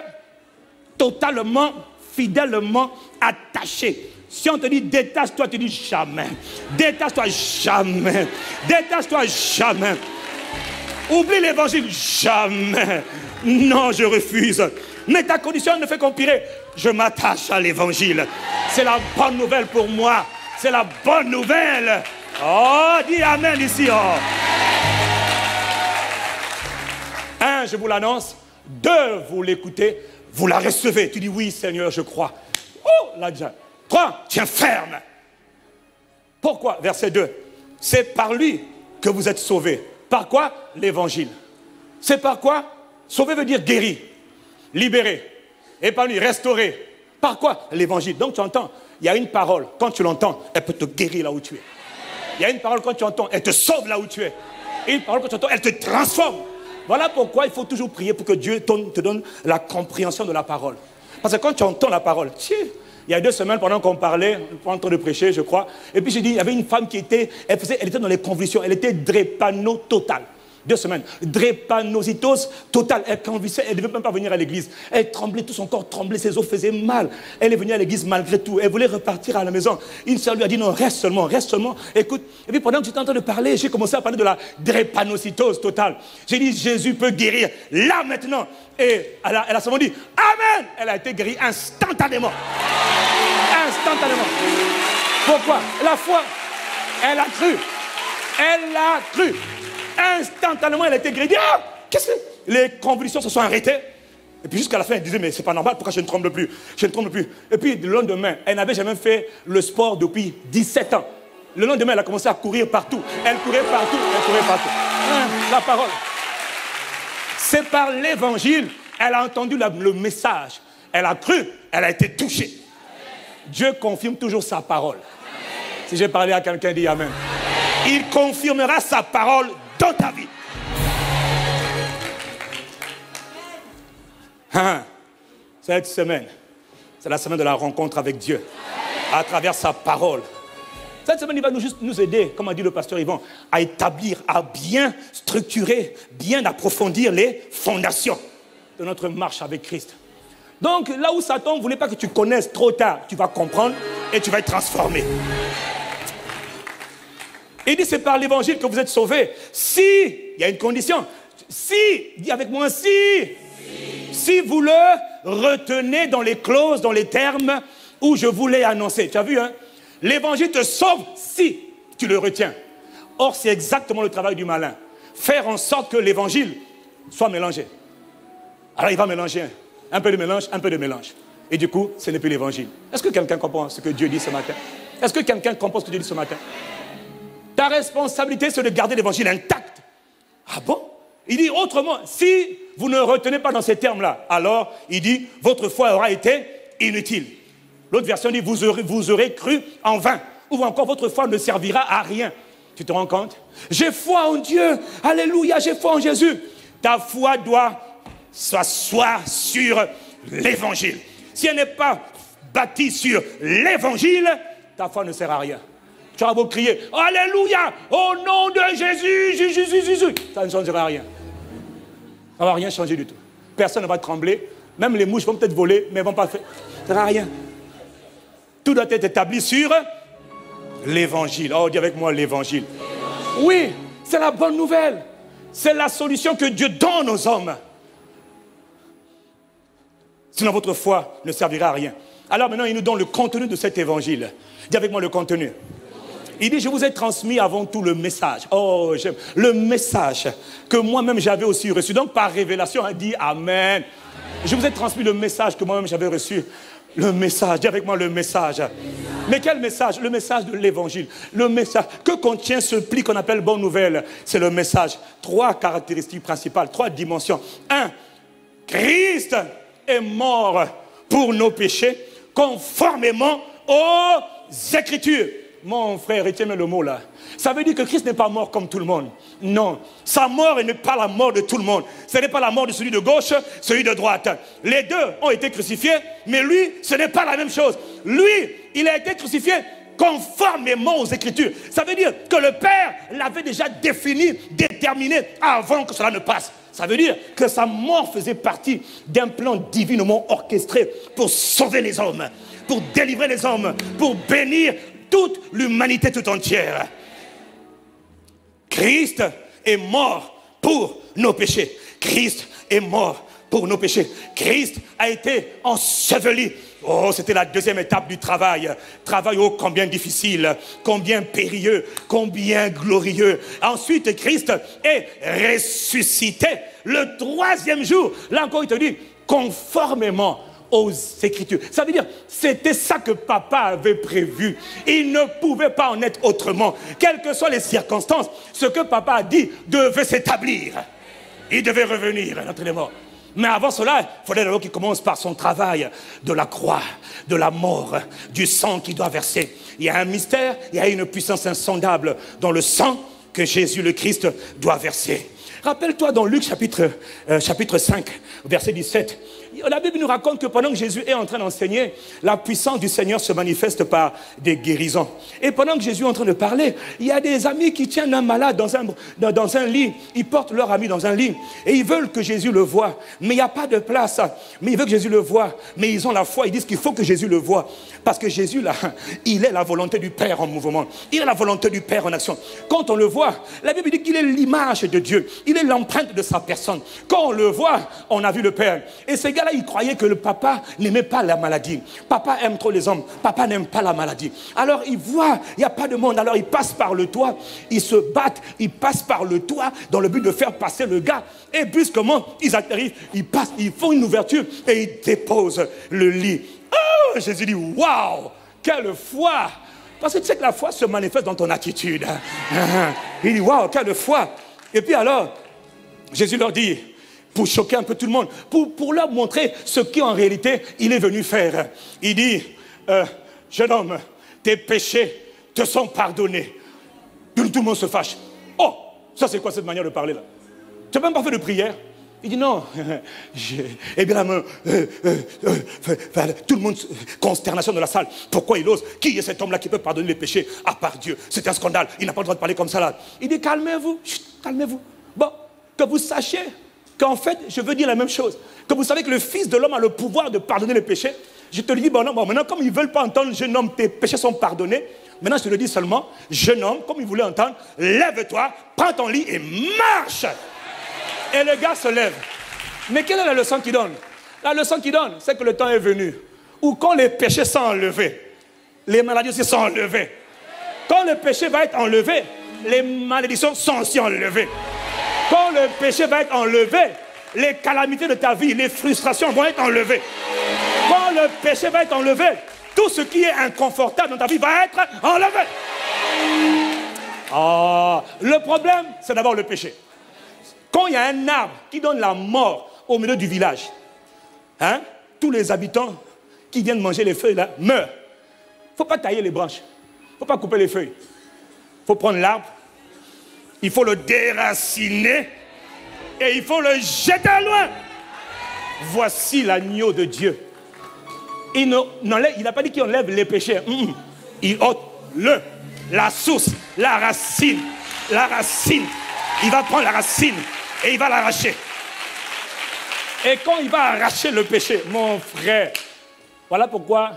totalement, fidèlement attaché. Si on te dit détache-toi, tu dis jamais. Détache-toi jamais. Détache-toi jamais. Oublie l'évangile, jamais. Non, je refuse. Mais ta condition ne fait qu'empirer. Je m'attache à l'évangile. C'est la bonne nouvelle pour moi. C'est la bonne nouvelle. Oh, dis amen ici. Oh. 1, je vous l'annonce. 2, vous l'écoutez. Vous la recevez. Tu dis oui, Seigneur, je crois. Oh, là déjà. 3, tiens ferme. Pourquoi? Verset 2. C'est par lui que vous êtes sauvés. Par quoi? L'évangile. C'est par quoi? Sauver veut dire guéri, libéré, épanoui, restauré. Par quoi? L'évangile. Donc tu entends, il y a une parole, quand tu l'entends, elle peut te guérir là où tu es. Il y a une parole, quand tu entends, elle te sauve là où tu es. Et une parole, quand tu entends, elle te transforme. Voilà pourquoi il faut toujours prier pour que Dieu te donne la compréhension de la parole. Parce que quand tu entends la parole, il y a 2 semaines, pendant qu'on parlait, en train de prêcher, je crois, et puis j'ai dit, il y avait une femme qui était, elle était dans les convulsions, elle était drépano totale. 2 semaines. Drépanocytose totale. Elle convulsait, elle ne devait même pas venir à l'église. Elle tremblait, tout son corps tremblait, ses os faisaient mal. Elle est venue à l'église malgré tout. Elle voulait repartir à la maison. Une sœur lui a dit non, reste seulement, écoute. Et puis pendant que tu étais en train de parler, j'ai commencé à parler de la drépanocytose totale. J'ai dit, Jésus peut guérir là maintenant. Et elle a seulement dit, amen. Elle a été guérie instantanément. Instantanément. Pourquoi? La foi. Elle a cru. Elle a cru. Instantanément, elle a été guérie. Ah, qu'est-ce que les convulsions se sont arrêtées. Et puis jusqu'à la fin, elle disait, mais c'est pas normal, pourquoi je ne tremble plus? Je ne tremble plus. Et puis le lendemain, elle n'avait jamais fait le sport depuis 17 ans. Le lendemain, elle a commencé à courir partout. Elle courait partout, elle courait partout. La parole. C'est par l'évangile, elle a entendu le message. Elle a cru, elle a été touchée. Dieu confirme toujours sa parole. Si j'ai parlé à quelqu'un, dis amen. Il confirmera sa parole dans ta vie. Cette semaine, c'est la semaine de la rencontre avec Dieu, à travers sa parole. Cette semaine, il va nous aider, comme a dit le pasteur Yvan, à établir, à bien structurer, bien approfondir les fondations de notre marche avec Christ. Donc, là où Satan ne voulait pas que tu connaisses trop tard, tu vas comprendre et tu vas être transformé. Il dit, c'est par l'évangile que vous êtes sauvés. Si, il y a une condition. Si, dis avec moi, si. Si, si vous le retenez dans les clauses, dans les termes où je vous l'ai annoncé. Tu as vu, hein? L'évangile te sauve si tu le retiens. Or, c'est exactement le travail du malin. Faire en sorte que l'évangile soit mélangé. Alors, il va mélanger un peu de mélange, un peu de mélange. Et du coup, ce n'est plus l'évangile. Est-ce que quelqu'un comprend ce que Dieu dit ce matin? Est-ce que quelqu'un comprend ce que Dieu dit ce matin? Ta responsabilité, c'est de garder l'évangile intact. Ah bon? Il dit autrement, si vous ne retenez pas dans ces termes-là, alors il dit, votre foi aura été inutile. L'autre version dit, vous aurez cru en vain. Ou encore, votre foi ne servira à rien. Tu te rends compte? J'ai foi en Dieu. Alléluia, j'ai foi en Jésus. Ta foi doit s'asseoir sur l'évangile. Si elle n'est pas bâtie sur l'évangile, ta foi ne sert à rien. Tu as beau crier, alléluia, au nom de Jésus, Jésus, Jésus, ça ne changera rien. Ça ne va rien changer du tout. Personne ne va trembler. Même les mouches vont peut-être voler, mais elles ne vont pas faire. Ça ne sert à rien. Tout doit être établi sur l'évangile. Oh, dis avec moi l'évangile. Oui, c'est la bonne nouvelle. C'est la solution que Dieu donne aux hommes. Sinon, votre foi ne servira à rien. Alors maintenant, il nous donne le contenu de cet évangile. Dis avec moi le contenu. Il dit, je vous ai transmis avant tout le message. Oh, j'aime. Le message que moi-même j'avais aussi reçu. Donc, par révélation, il dit, amen. Je vous ai transmis le message que moi-même j'avais reçu. Le message, dis avec moi le message. Mais quel message? Le message de l'évangile. Le message que contient ce pli qu'on appelle bonne nouvelle. C'est le message. Trois caractéristiques principales, trois dimensions. Un, Christ est mort pour nos péchés, conformément aux Écritures. Mon frère, retiens-moi le mot là. Ça veut dire que Christ n'est pas mort comme tout le monde. Non, sa mort n'est pas la mort de tout le monde. Ce n'est pas la mort de celui de gauche, celui de droite. Les deux ont été crucifiés, mais lui, ce n'est pas la même chose. Lui, il a été crucifié conformément aux Écritures. Ça veut dire que le Père l'avait déjà défini, déterminé avant que cela ne passe. Ça veut dire que sa mort faisait partie d'un plan divinement orchestré pour sauver les hommes, pour délivrer les hommes, pour bénir toute l'humanité tout entière. Christ est mort pour nos péchés. Christ est mort pour nos péchés. Christ a été enseveli. Oh, c'était la deuxième étape du travail. Travail, oh, combien difficile, combien périlleux, combien glorieux. Ensuite, Christ est ressuscité le troisième jour. Là encore, il te dit, conformément aux Écritures. Ça veut dire, c'était ça que papa avait prévu. Il ne pouvait pas en être autrement. Quelles que soient les circonstances, ce que papa a dit devait s'établir. Il devait revenir à notre élément. Mais avant cela, il faudrait d'abord qu'il commence par son travail de la croix, de la mort, du sang qu'il doit verser. Il y a un mystère, il y a une puissance insondable dans le sang que Jésus le Christ doit verser. Rappelle-toi dans Luc chapitre 5, verset 17. La Bible nous raconte que pendant que Jésus est en train d'enseigner, la puissance du Seigneur se manifeste par des guérisons. Et pendant que Jésus est en train de parler, il y a des amis qui tiennent un malade dans un lit. Ils portent leur ami dans un lit. Et ils veulent que Jésus le voie. Mais il n'y a pas de place. Mais ils veulent que Jésus le voie. Mais ils ont la foi. Ils disent qu'il faut que Jésus le voie. Parce que Jésus, là, il est la volonté du Père en mouvement. Il est la volonté du Père en action. Quand on le voit, la Bible dit qu'il est l'image de Dieu. Il est l'empreinte de sa personne. Quand on le voit, on a vu le Père. Et ces gars-là, ils croyaient que le papa n'aimait pas la maladie. Papa aime trop les hommes. Papa n'aime pas la maladie. Alors, ils voient, il n'y a pas de monde. Alors, ils passent par le toit. Ils se battent. Ils passent par le toit dans le but de faire passer le gars. Et brusquement, ils atterrissent. Ils passent. Ils font une ouverture et ils déposent le lit. Oh, Jésus dit, waouh, quelle foi! Parce que tu sais que la foi se manifeste dans ton attitude. Il dit, waouh, quelle foi! Et puis alors, Jésus leur dit, pour choquer un peu tout le monde, pour leur montrer ce qu'en réalité il est venu faire. Il dit, jeune homme, tes péchés te sont pardonnés. Tout le monde se fâche. Oh, ça c'est quoi cette manière de parler là? Tu n'as même pas fait de prière? Il dit non. Eh bien, tout le monde, consternation de la salle. Pourquoi il ose? Qui est cet homme-là qui peut pardonner les péchés à part Dieu? C'est un scandale. Il n'a pas le droit de parler comme ça là. Il dit calmez-vous, calmez-vous. Bon, que vous sachiez qu'en fait, je veux dire la même chose. Que vous savez que le Fils de l'homme a le pouvoir de pardonner les péchés. Je te le dis, bon, non, bon, maintenant, comme ils ne veulent pas entendre, jeune homme, tes péchés sont pardonnés. Maintenant, je te le dis seulement, jeune homme, comme il voulait entendre, lève-toi, prends ton lit et marche. Et le gars se lève. Mais quelle est la leçon qu'il donne? La leçon qu'il donne, c'est que le temps est venu. Ou quand les péchés sont enlevés, les maladies aussi sont enlevées. Quand le péché va être enlevé, les malédictions sont aussi enlevées. Quand le péché va être enlevé, les calamités de ta vie, les frustrations vont être enlevées. Quand le péché va être enlevé, tout ce qui est inconfortable dans ta vie va être enlevé. Ah, le problème, c'est d'abord le péché. Quand il y a un arbre qui donne la mort au milieu du village, hein, tous les habitants qui viennent manger les feuilles là, meurent. Il ne faut pas tailler les branches. Il ne faut pas couper les feuilles. Il faut prendre l'arbre. Il faut le déraciner. Et il faut le jeter loin. Voici l'agneau de Dieu. Il n'a pas dit qu'il enlève les péchés. Il ôte la source, la racine. La racine. Il va prendre la racine et il va l'arracher. Et quand il va arracher le péché, mon frère, voilà pourquoi,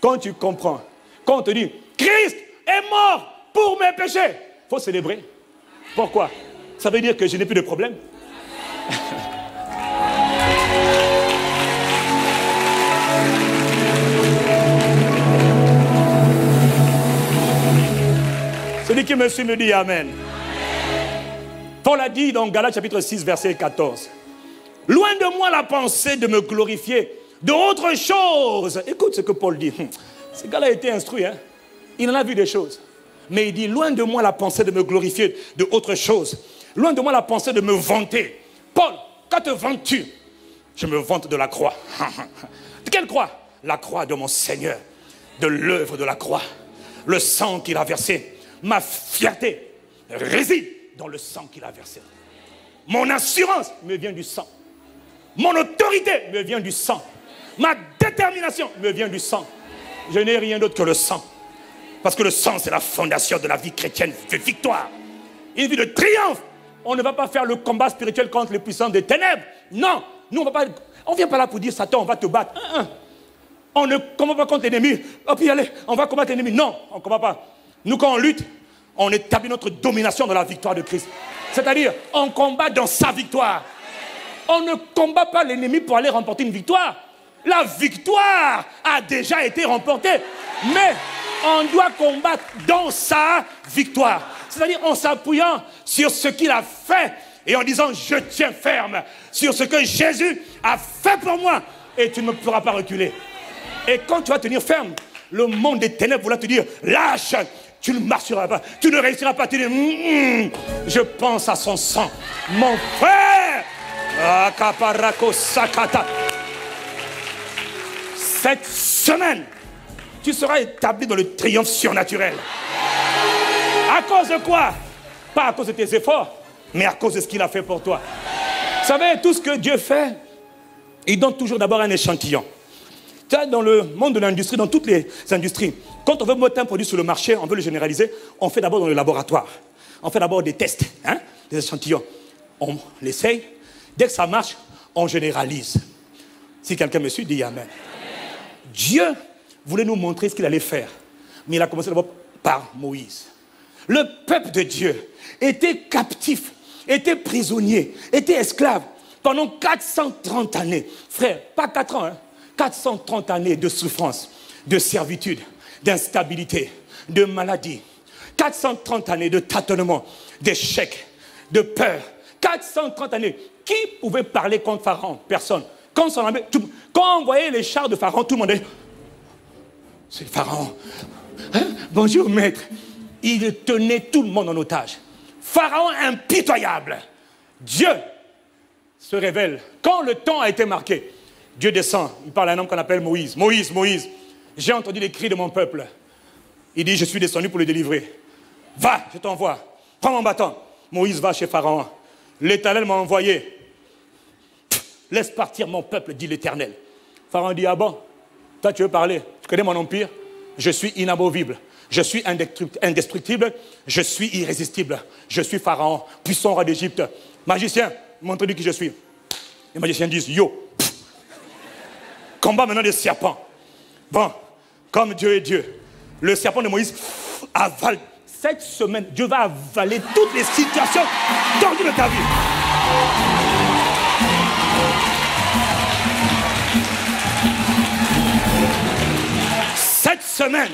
quand tu comprends, quand on te dit, Christ est mort pour mes péchés, il faut célébrer. Pourquoi? Ça veut dire que je n'ai plus de problème. Celui qui me suit me dit amen. Paul a dit dans Galates chapitre 6, verset 14. Loin de moi la pensée de me glorifier de autre chose. Écoute ce que Paul dit. Ce gars-là a été instruit, hein? Il en a vu des choses. Mais il dit, loin de moi la pensée de me glorifier de autre chose. Loin de moi la pensée de me vanter. Paul, quand te vantes-tu? Je me vante de la croix. De quelle croix? La croix de mon Seigneur. De l'œuvre de la croix. Le sang qu'il a versé. Ma fierté réside dans le sang qu'il a versé. Mon assurance me vient du sang. Mon autorité me vient du sang. Ma détermination me vient du sang. Je n'ai rien d'autre que le sang. Parce que le sang, c'est la fondation de la vie chrétienne de victoire. Une vie de triomphe. On ne va pas faire le combat spirituel contre les puissances des ténèbres. Non. Nous, on ne vient pas là pour dire, Satan, on va te battre. On ne combat pas contre l'ennemi. Oh, puis allez, on va combattre l'ennemi. Non, on ne combat pas. Nous, quand on lutte, on établit notre domination dans la victoire de Christ. C'est-à-dire, on combat dans sa victoire. On ne combat pas l'ennemi pour aller remporter une victoire. La victoire a déjà été remportée. Mais on doit combattre dans sa victoire. C'est-à-dire en s'appuyant sur ce qu'il a fait et en disant, je tiens ferme sur ce que Jésus a fait pour moi. Et tu ne pourras pas reculer. Et quand tu vas tenir ferme, le monde des ténèbres voudra te dire, lâche, tu ne marcheras pas, tu ne réussiras pas. Tu dis, je pense à son sang. Mon frère, cette semaine, tu seras établi dans le triomphe surnaturel. À cause de quoi? Pas à cause de tes efforts, mais à cause de ce qu'il a fait pour toi. Vous savez, tout ce que Dieu fait, il donne toujours d'abord un échantillon. Tu vois, dans le monde de l'industrie, dans toutes les industries, quand on veut mettre un produit sur le marché, on veut le généraliser, on fait d'abord dans le laboratoire. On fait d'abord des tests, hein, des échantillons. On l'essaye. Dès que ça marche, on généralise. Si quelqu'un me suit, dit amen. Dieu voulait nous montrer ce qu'il allait faire. Mais il a commencé d'abord par Moïse. Le peuple de Dieu était captif, était prisonnier, était esclave pendant 430 années. Frère, pas 4 ans, hein? 430 années de souffrance, de servitude, d'instabilité, de maladie. 430 années de tâtonnement, d'échecs, de peur. 430 années. Qui pouvait parler contre Pharaon? Personne. Quand on voyait les chars de Pharaon, tout le monde disait, c'est Pharaon. Hein? Bonjour maître. Il tenait tout le monde en otage. Pharaon impitoyable. Dieu se révèle. Quand le temps a été marqué, Dieu descend. Il parle à un homme qu'on appelle Moïse. Moïse, Moïse, j'ai entendu les cris de mon peuple. Il dit, je suis descendu pour le délivrer. Va, je t'envoie. Prends mon bâton. Moïse va chez Pharaon. L'Éternel m'a envoyé. Laisse partir mon peuple, dit l'Éternel. Pharaon dit, ah bon? Toi, tu veux parler? Tu connais mon empire? Je suis inamovible. Je suis indestructible. Je suis irrésistible. Je suis Pharaon, puissant roi d'Égypte. Magicien, montre-lui qui je suis. Les magiciens disent, yo. Combat maintenant des serpents. Bon, comme Dieu est Dieu, Le serpent de Moïse avale. Cette semaine, Dieu va avaler toutes les situations tordues de ta vie. Cette semaine,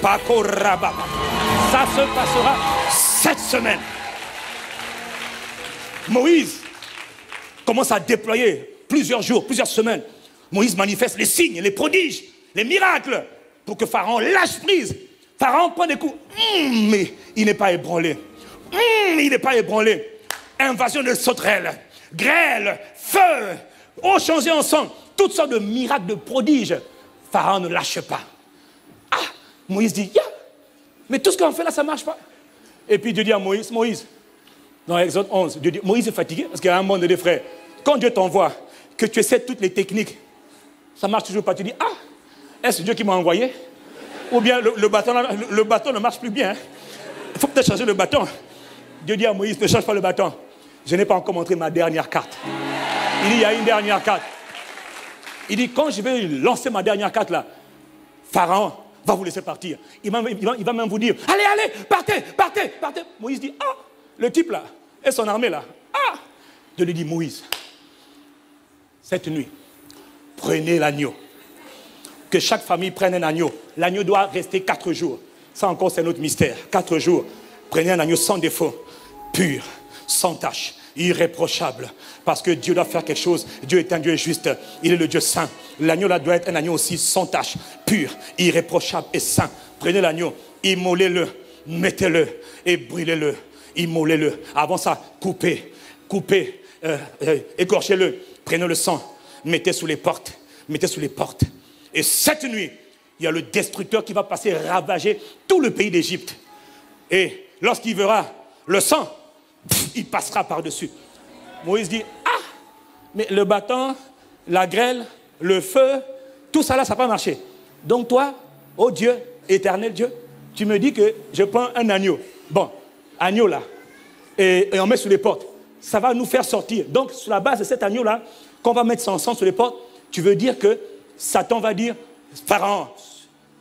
Paco Rabat, ça se passera cette semaine. Moïse commence à déployer plusieurs jours, plusieurs semaines. Moïse manifeste les signes, les prodiges, les miracles pour que Pharaon lâche prise. Pharaon prend des coups, mais il n'est pas ébranlé. Il n'est pas ébranlé. Invasion de sauterelles, grêle, feu, eau changée en sang, toutes sortes de miracles, de prodiges. Pharaon ne lâche pas. Ah, Moïse dit, yeah, mais tout ce qu'on fait là, ça ne marche pas. Et puis Dieu dit à Moïse, dans Exode 11, Dieu dit, Moïse est fatigué parce qu'il y a un monde de frères. Quand Dieu t'envoie, que tu essaies toutes les techniques, ça ne marche toujours pas. Tu dis, ah, est-ce Dieu qui m'a envoyé? Ou bien le bâton ne marche plus bien. Il faut peut-être changer le bâton. Dieu dit à Moïse, ne change pas le bâton. Je n'ai pas encore montré ma dernière carte. Il dit, il y a une dernière carte. Il dit, quand je vais lancer ma dernière carte là, Pharaon va vous laisser partir. Il va même vous dire, allez, allez, partez, partez, partez. Moïse dit, ah, le type là, et son armée là, ah. Dieu lui dit, Moïse, cette nuit, prenez l'agneau. Que chaque famille prenne un agneau. L'agneau doit rester 4 jours. Ça encore, c'est notre mystère. 4 jours. Prenez un agneau sans défaut, pur, sans tache, irréprochable. Parce que Dieu doit faire quelque chose. Dieu est un Dieu juste. Il est le Dieu saint. L'agneau là doit être un agneau aussi sans tache, pur, irréprochable et saint. Prenez l'agneau, immolez-le, mettez-le et brûlez-le, immolez-le. Avant ça, coupez, écorchez-le. Prenez le sang, mettez sous les portes, mettez sous les portes. Et cette nuit, il y a le destructeur qui va passer ravager tout le pays d'Égypte. Et lorsqu'il verra le sang, il passera par-dessus. Moïse dit, ah, mais le bâton, la grêle, le feu, tout ça là, ça n'a pas marché. Donc toi, ô Dieu, éternel Dieu, tu me dis que je prends un agneau. Bon, agneau là, et on met sous les portes. Ça va nous faire sortir. Donc, sur la base de cet agneau là, qu'on va mettre son sang sous les portes, tu veux dire que Satan va dire, Pharaon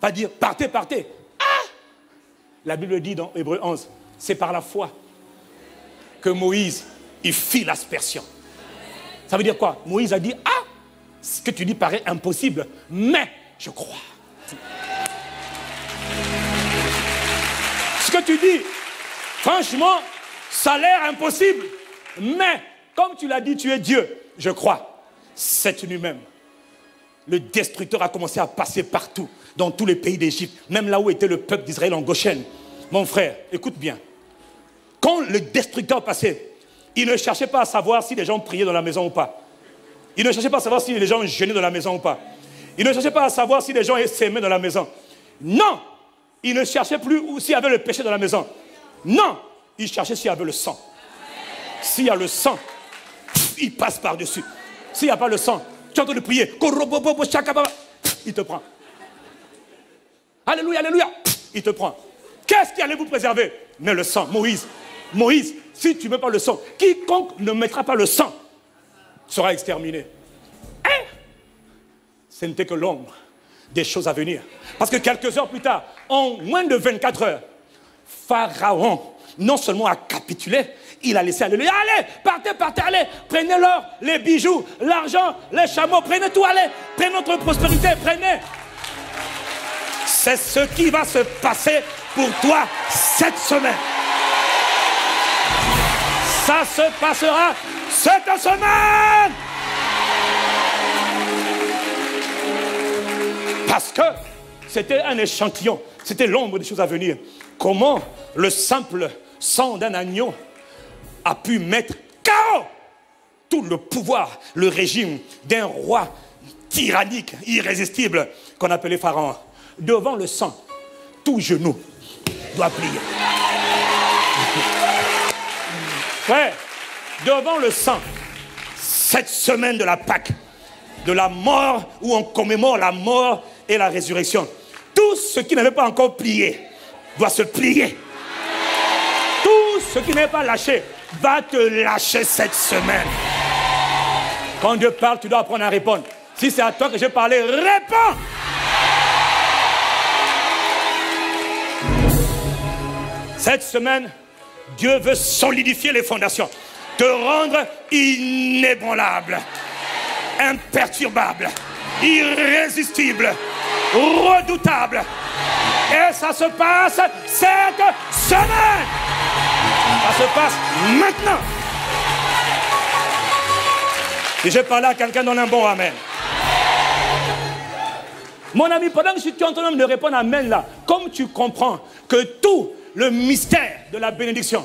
va dire, partez, partez. Ah! La Bible dit dans Hébreux 11, c'est par la foi que Moïse, il fit l'aspersion. Ça veut dire quoi? Moïse a dit, ah, ce que tu dis paraît impossible, mais je crois. Ce que tu dis, franchement, ça a l'air impossible, mais comme tu l'as dit, tu es Dieu, je crois. C'est une humaine. Le destructeur a commencé à passer partout, dans tous les pays d'Égypte, même là où était le peuple d'Israël en Goshen. Mon frère, écoute bien. Quand le destructeur passait, il ne cherchait pas à savoir si les gens priaient dans la maison ou pas. Il ne cherchait pas à savoir si les gens jeûnaient dans la maison ou pas. Il ne cherchait pas à savoir si les gens s'aimaient dans la maison. Non, il ne cherchait plus s'il y avait le péché dans la maison. Non, il cherchait s'il y avait le sang. S'il y a le sang, il passe par-dessus. S'il n'y a pas le sang, tu es en train de prier. Il te prend. Alléluia, alléluia. Il te prend. Qu'est-ce qui allait vous préserver? Mais le sang. Moïse, Moïse, si tu ne mets pas le sang, quiconque ne mettra pas le sang sera exterminé. Et ce n'était que l'ombre des choses à venir. Parce que quelques heures plus tard, en moins de 24 heures, Pharaon, non seulement a capitulé, il a laissé aller. Allez, partez, partez, allez, prenez l'or, les bijoux, l'argent, les chameaux, prenez tout, allez, prenez notre prospérité, prenez. C'est ce qui va se passer pour toi cette semaine. Ça se passera cette semaine. Parce que c'était un échantillon, c'était l'ombre des choses à venir. Comment le simple sang d'un agneau a pu mettre KO tout le pouvoir, le régime d'un roi tyrannique, irrésistible, qu'on appelait Pharaon. Devant le sang, tout genou doit plier. Frère, devant le sang, cette semaine de la Pâque, de la mort où on commémore la mort et la résurrection, tout ce qui n'avait pas encore plié doit se plier. Tout ce qui n'est pas lâché va te lâcher cette semaine. Quand Dieu parle, tu dois apprendre à répondre. Si c'est à toi que j'ai parlé, réponds. Cette semaine, Dieu veut solidifier les fondations, te rendre inébranlable, imperturbable, irrésistible, redoutable. Et ça se passe cette semaine. Ça se passe maintenant. Si j'ai parlé à quelqu'un, donne un bon amen. Mon ami, pendant que je suis en train de répondre amen là, comme tu comprends que tout le mystère de la bénédiction,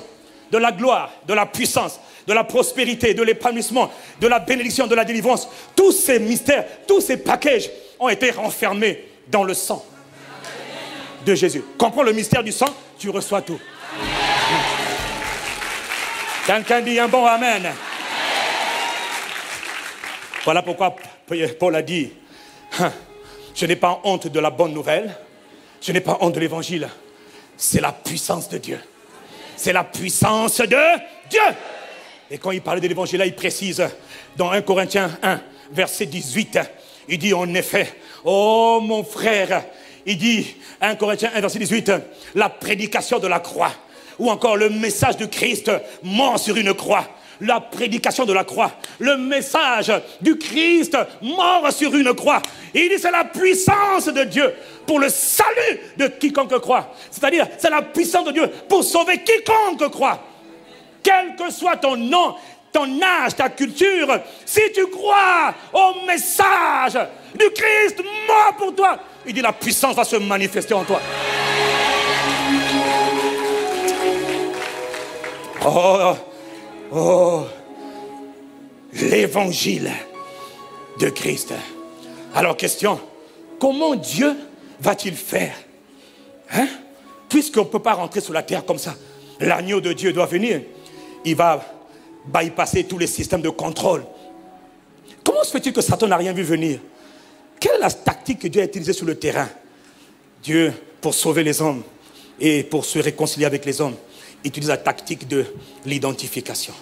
de la gloire, de la puissance, de la prospérité, de l'épanouissement, de la bénédiction, de la délivrance, tous ces mystères, tous ces packages ont été renfermés dans le sang de Jésus. Comprends le mystère du sang, tu reçois tout. Quelqu'un dit un bon amen. Voilà pourquoi Paul a dit, je n'ai pas honte de la bonne nouvelle, je n'ai pas honte de l'évangile. C'est la puissance de Dieu. C'est la puissance de Dieu. Et quand il parle de l'évangile, là, il précise dans 1 Corinthiens 1, verset 18, il dit en effet, oh mon frère, il dit 1 Corinthiens 1, verset 18, la prédication de la croix, ou encore le message de Christ mort sur une croix. La prédication de la croix, le message du Christ mort sur une croix. Il dit c'est la puissance de Dieu pour le salut de quiconque croit. C'est-à-dire c'est la puissance de Dieu pour sauver quiconque croit. Quel que soit ton nom, ton âge, ta culture, si tu crois au message du Christ mort pour toi, il dit la puissance va se manifester en toi. Oh, l'évangile de Christ. Alors question, comment Dieu va-t-il faire? Puisqu'on ne peut pas rentrer sur la terre comme ça, l'agneau de Dieu doit venir. Il va bypasser tous les systèmes de contrôle. Comment se fait-il que Satan n'a rien vu venir? Quelle est la tactique que Dieu a utilisée sur le terrain? Dieu, pour sauver les hommes et pour se réconcilier avec les hommes, utilise la tactique de l'identification.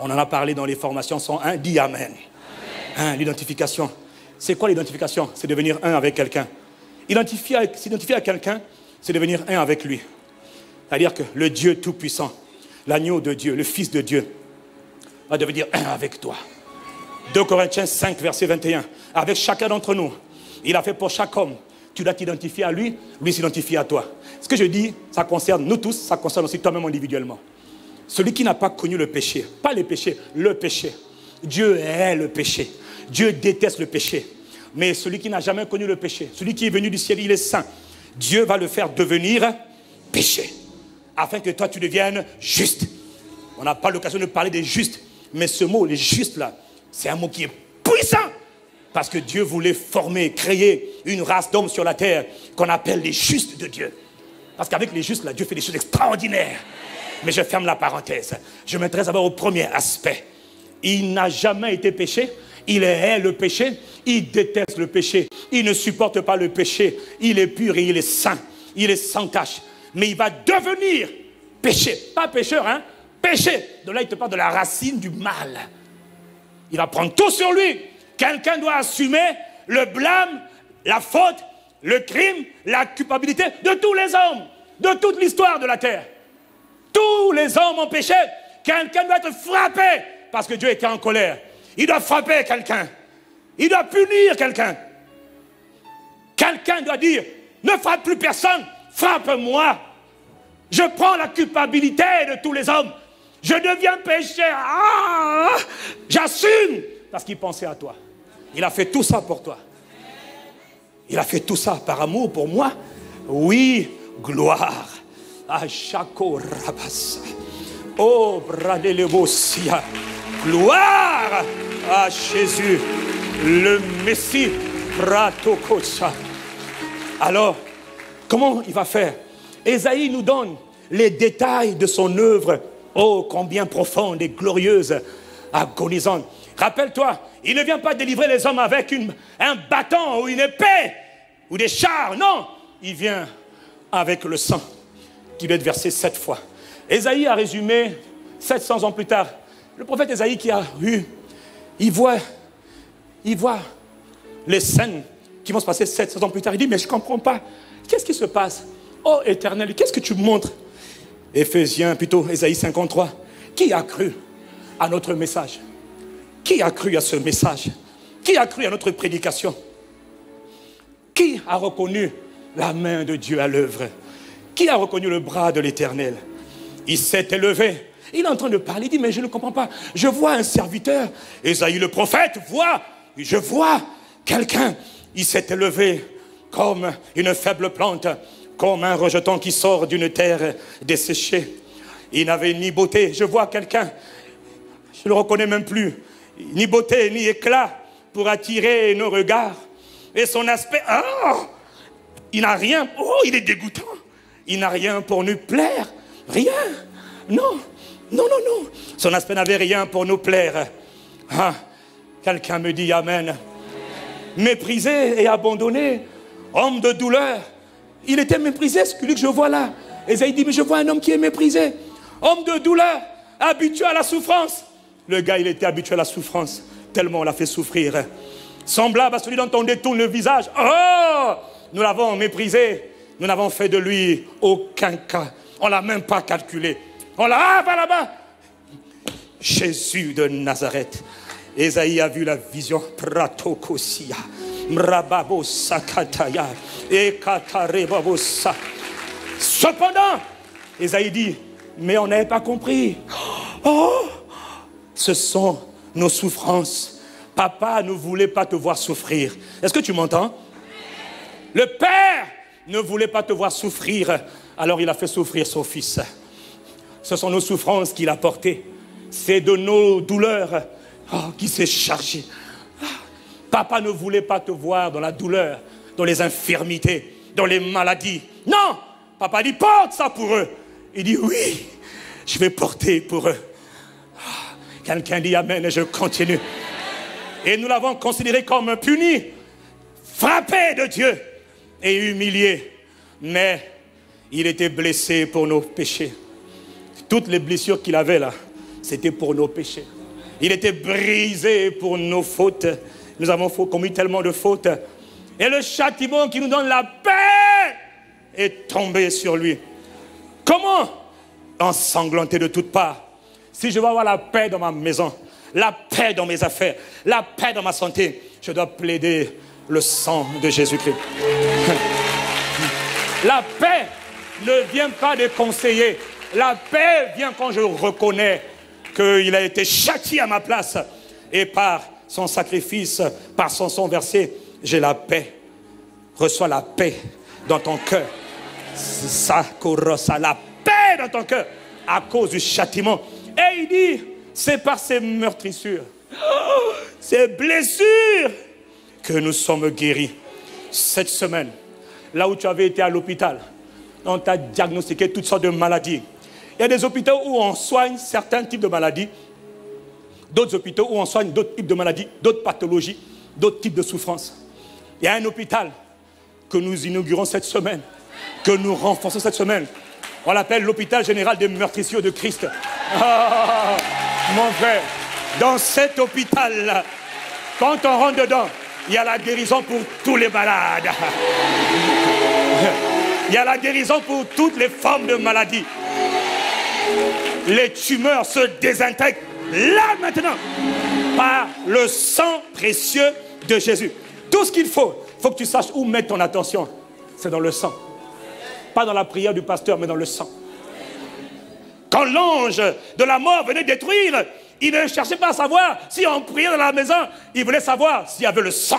On en a parlé dans les formations 101, dis amen. L'identification. C'est quoi l'identification? C'est devenir un avec quelqu'un. S'identifier à quelqu'un, c'est devenir un avec lui. C'est-à-dire que le Dieu Tout-Puissant, l'agneau de Dieu, le Fils de Dieu, va devenir un avec toi. 2 Corinthiens 5, verset 21. Avec chacun d'entre nous, il a fait pour chaque homme. Tu dois t'identifier à lui, lui s'identifie à toi. Ce que je dis, ça concerne nous tous, ça concerne aussi toi-même individuellement. Celui qui n'a pas connu le péché, pas les péchés, le péché. Dieu est le péché. Dieu déteste le péché. Mais celui qui n'a jamais connu le péché, celui qui est venu du ciel, il est saint. Dieu va le faire devenir péché, afin que toi tu deviennes juste. On n'a pas l'occasion de parler des justes, mais ce mot, les justes là, c'est un mot qui est puissant. Parce que Dieu voulait former, créer une race d'hommes sur la terre qu'on appelle les justes de Dieu. Parce qu'avec les justes, là, Dieu fait des choses extraordinaires. Mais je ferme la parenthèse. Je m'intéresse d'abord au premier aspect. Il n'a jamais été péché. Il hait le péché. Il déteste le péché. Il ne supporte pas le péché. Il est pur et il est saint. Il est sans tache. Mais il va devenir péché. Pas pécheur, hein? Péché. De là, il te parle de la racine du mal. Il va prendre tout sur lui. Quelqu'un doit assumer le blâme, la faute, le crime, la culpabilité de tous les hommes, de toute l'histoire de la terre. Tous les hommes ont péché. Quelqu'un doit être frappé parce que Dieu était en colère. Il doit frapper quelqu'un. Il doit punir quelqu'un. Quelqu'un doit dire, ne frappe plus personne, frappe-moi. Je prends la culpabilité de tous les hommes. Je deviens pécheur. Ah, j'assume. Parce qu'il pensait à toi. Il a fait tout ça pour toi. Il a fait tout ça par amour pour moi. Oui, gloire. Achako Rabassa. Oh, Bradelebosia. Gloire à Jésus, le Messie. Bratokosa. Alors, comment il va faire? Ésaïe nous donne les détails de son œuvre. Oh, combien profonde et glorieuse, agonisante. Rappelle-toi, il ne vient pas délivrer les hommes avec un bâton ou une épée ou des chars. Non, il vient avec le sang qui doit être versé 7 fois. Ésaïe a résumé 700 ans plus tard. Le prophète Ésaïe qui a eu, il voit les scènes qui vont se passer 700 ans plus tard. Il dit, mais je ne comprends pas. Qu'est-ce qui se passe? Oh, Éternel, qu'est-ce que tu montres? Ésaïe 53. Qui a cru à notre message? Qui a cru à ce message? Qui a cru à notre prédication? Qui a reconnu la main de Dieu à l'œuvre? Qui a reconnu le bras de l'Éternel? Il s'est élevé. Il est en train de parler. Il dit, mais je ne comprends pas. Je vois un serviteur. Ésaïe le prophète voit. Je vois quelqu'un. Il s'est élevé comme une faible plante, comme un rejeton qui sort d'une terre desséchée. Il n'avait ni beauté. Je vois quelqu'un. Je ne le reconnais même plus. Ni beauté, ni éclat pour attirer nos regards. Et son aspect, oh, il n'a rien. Oh, il est dégoûtant. Il n'a rien pour nous plaire. Rien. Non. Non, non, non. Son aspect n'avait rien pour nous plaire. Ah, quelqu'un me dit amen. Méprisé et abandonné, homme de douleur. Il était méprisé, celui que je vois là. Ésaïe dit, mais je vois un homme qui est méprisé. Homme de douleur, habitué à la souffrance. Le gars, il était habitué à la souffrance, tellement on l'a fait souffrir. Semblable à celui dont on détourne le visage. Oh, nous l'avons méprisé. Nous n'avons fait de lui aucun cas. On ne l'a même pas calculé. On l'a, ah, par là-bas. Jésus de Nazareth. Ésaïe a vu la vision. Pratokosia. Mrababo sakataya. Ekatarebabosa. Cependant, Ésaïe dit, mais on n'avait pas compris. Oh, ce sont nos souffrances. Papa ne voulait pas te voir souffrir. Est-ce que tu m'entends? Le Père ne voulait pas te voir souffrir. Alors il a fait souffrir son fils. Ce sont nos souffrances qu'il a portées. C'est de nos douleurs qu'il s'est chargé. Papa ne voulait pas te voir dans la douleur, dans les infirmités, dans les maladies. Non! Papa dit, porte ça pour eux. Il dit, oui, je vais porter pour eux. Quelqu'un dit amen et je continue. Et nous l'avons considéré comme puni, frappé de Dieu et humilié. Mais il était blessé pour nos péchés. Toutes les blessures qu'il avait là, c'était pour nos péchés. Il était brisé pour nos fautes. Nous avons commis tellement de fautes. Et le châtiment qui nous donne la paix est tombé sur lui. Comment? Ensanglanté de toutes parts. Si je veux avoir la paix dans ma maison, la paix dans mes affaires, la paix dans ma santé, je dois plaider le sang de Jésus-Christ. La paix ne vient pas de conseiller. La paix vient quand je reconnais qu'il a été châtié à ma place. Et par son sacrifice, par son sang versé, j'ai la paix. Reçois la paix dans ton cœur. Ça, la paix dans ton cœur à cause du châtiment. Et il dit, c'est par ces meurtrissures, ces blessures que nous sommes guéris. Cette semaine, là où tu avais été à l'hôpital, on t'a diagnostiqué toutes sortes de maladies. Il y a des hôpitaux où on soigne certains types de maladies, d'autres hôpitaux où on soigne d'autres types de maladies, d'autres pathologies, d'autres types de souffrances. Il y a un hôpital que nous inaugurons cette semaine, que nous renforçons cette semaine. On l'appelle l'hôpital général des meurtrissures de Christ. Oh, mon frère, dans cet hôpital, quand on rentre dedans, il y a la guérison pour tous les malades. Il y a la guérison pour toutes les formes de maladies. Les tumeurs se désintègrent là maintenant par le sang précieux de Jésus. Tout ce qu'il faut, il faut que tu saches où mettre ton attention. C'est dans le sang. Pas dans la prière du pasteur, mais dans le sang. Quand l'ange de la mort venait détruire, il ne cherchait pas à savoir si on priait dans la maison. Il voulait savoir s'il y avait le sang.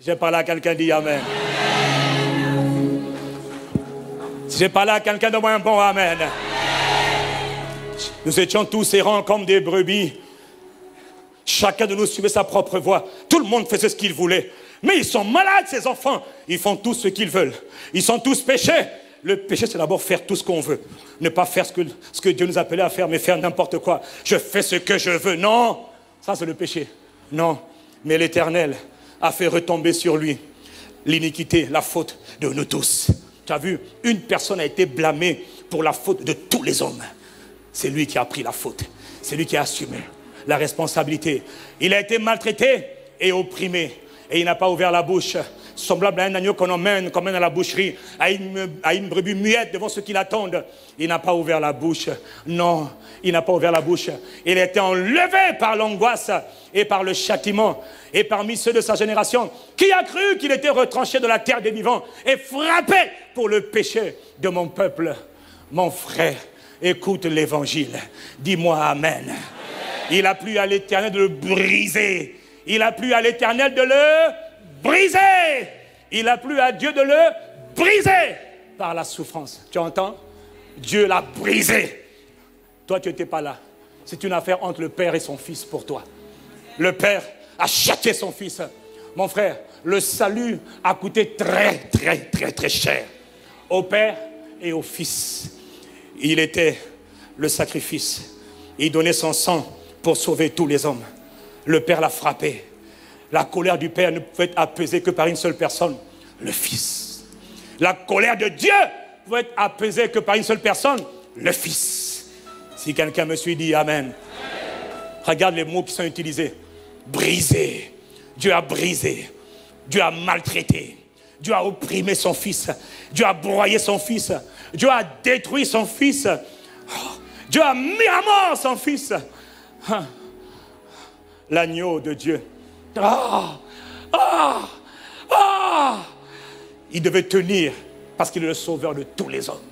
J'ai parlé à quelqu'un, dit amen. J'ai parlé à quelqu'un de moins bon, amen. Nous étions tous errants comme des brebis. Chacun de nous suivait sa propre voie. Tout le monde faisait ce qu'il voulait. Mais ils sont malades, ces enfants. Ils font tout ce qu'ils veulent. Ils sont tous péchés. Le péché, c'est d'abord faire tout ce qu'on veut. Ne pas faire ce que Dieu nous appelait à faire, mais faire n'importe quoi. Je fais ce que je veux. Non, ça c'est le péché. Non, mais l'Éternel a fait retomber sur lui l'iniquité, la faute de nous tous. Tu as vu, une personne a été blâmée pour la faute de tous les hommes. C'est lui qui a pris la faute. C'est lui qui a assumé la responsabilité. Il a été maltraité et opprimé. Et il n'a pas ouvert la bouche. semblable à un agneau qu'on emmène comme à la boucherie, à une brebis muette devant ceux qui l'attendent. Il n'a pas ouvert la bouche. Non, il n'a pas ouvert la bouche. Il était enlevé par l'angoisse et par le châtiment. Et parmi ceux de sa génération, qui a cru qu'il était retranché de la terre des vivants et frappé pour le péché de mon peuple? Mon frère, écoute l'évangile. Dis-moi amen. Amen. Il a plu à l'Éternel de le briser. Il a plu à l'Éternel de le briser. Il a plu à Dieu de le briser par la souffrance. Tu entends? Dieu l'a brisé. Toi, tu n'étais pas là. C'est une affaire entre le Père et son Fils pour toi. Le Père a châtié son Fils. Mon frère, le salut a coûté très cher au Père et au Fils. Il était le sacrifice. Il donnait son sang pour sauver tous les hommes. Le Père l'a frappé. La colère du Père ne pouvait être apaisée que par une seule personne, le Fils. La colère de Dieu pouvait être apaisée que par une seule personne, le Fils. Si quelqu'un me suit, dit amen. Regarde les mots qui sont utilisés. Briser. Dieu a brisé. Dieu a maltraité. Dieu a opprimé son Fils. Dieu a broyé son Fils. Dieu a détruit son Fils. Oh, Dieu a mis à mort son Fils. Hein? L'agneau de Dieu. Ah, ah, ah. Il devait tenir parce qu'il est le sauveur de tous les hommes.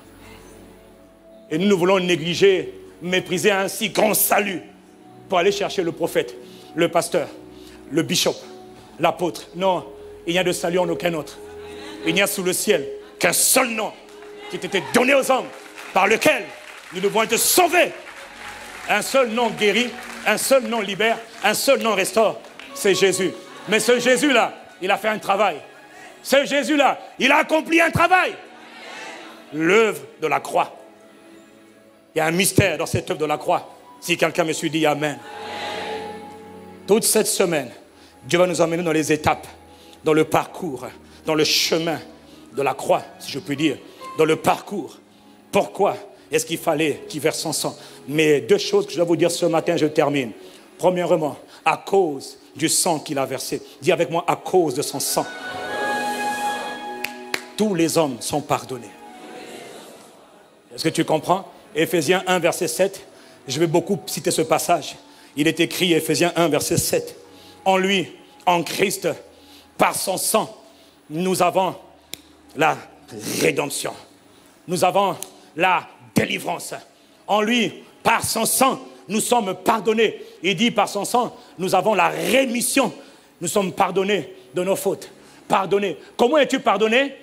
Et nous voulons négliger, mépriser un si grand salut pour aller chercher le prophète, le pasteur, le bishop, l'apôtre. Non, il n'y a de salut en aucun autre. Il n'y a sous le ciel qu'un seul nom qui a été donné aux hommes, par lequel nous devons être sauvés. Un seul nom guérit, un seul nom libère, un seul nom restaure, c'est Jésus. Mais ce Jésus-là, il a fait un travail. Ce Jésus-là, il a accompli un travail. L'œuvre de la croix. Il y a un mystère dans cette œuvre de la croix. Si quelqu'un me suit, dit amen. Amen. Toute cette semaine, Dieu va nous emmener dans les étapes, dans le parcours, dans le chemin de la croix, si je puis dire, dans le parcours. Pourquoi est-ce qu'il fallait qu'il verse son sang? Mais deux choses que je dois vous dire ce matin, je termine. Premièrement, à cause du sang qu'il a versé. Dis avec moi, à cause de son sang. Tous les hommes sont pardonnés. Est-ce que tu comprends? Éphésiens 1, verset 7. Je vais beaucoup citer ce passage. Il est écrit, Éphésiens 1, verset 7. En lui, en Christ, par son sang, nous avons la rédemption. Nous avons la délivrance. En lui, par son sang, nous sommes pardonnés. Il dit, par son sang, nous avons la rémission. Nous sommes pardonnés de nos fautes. Pardonnés. Comment es-tu pardonné?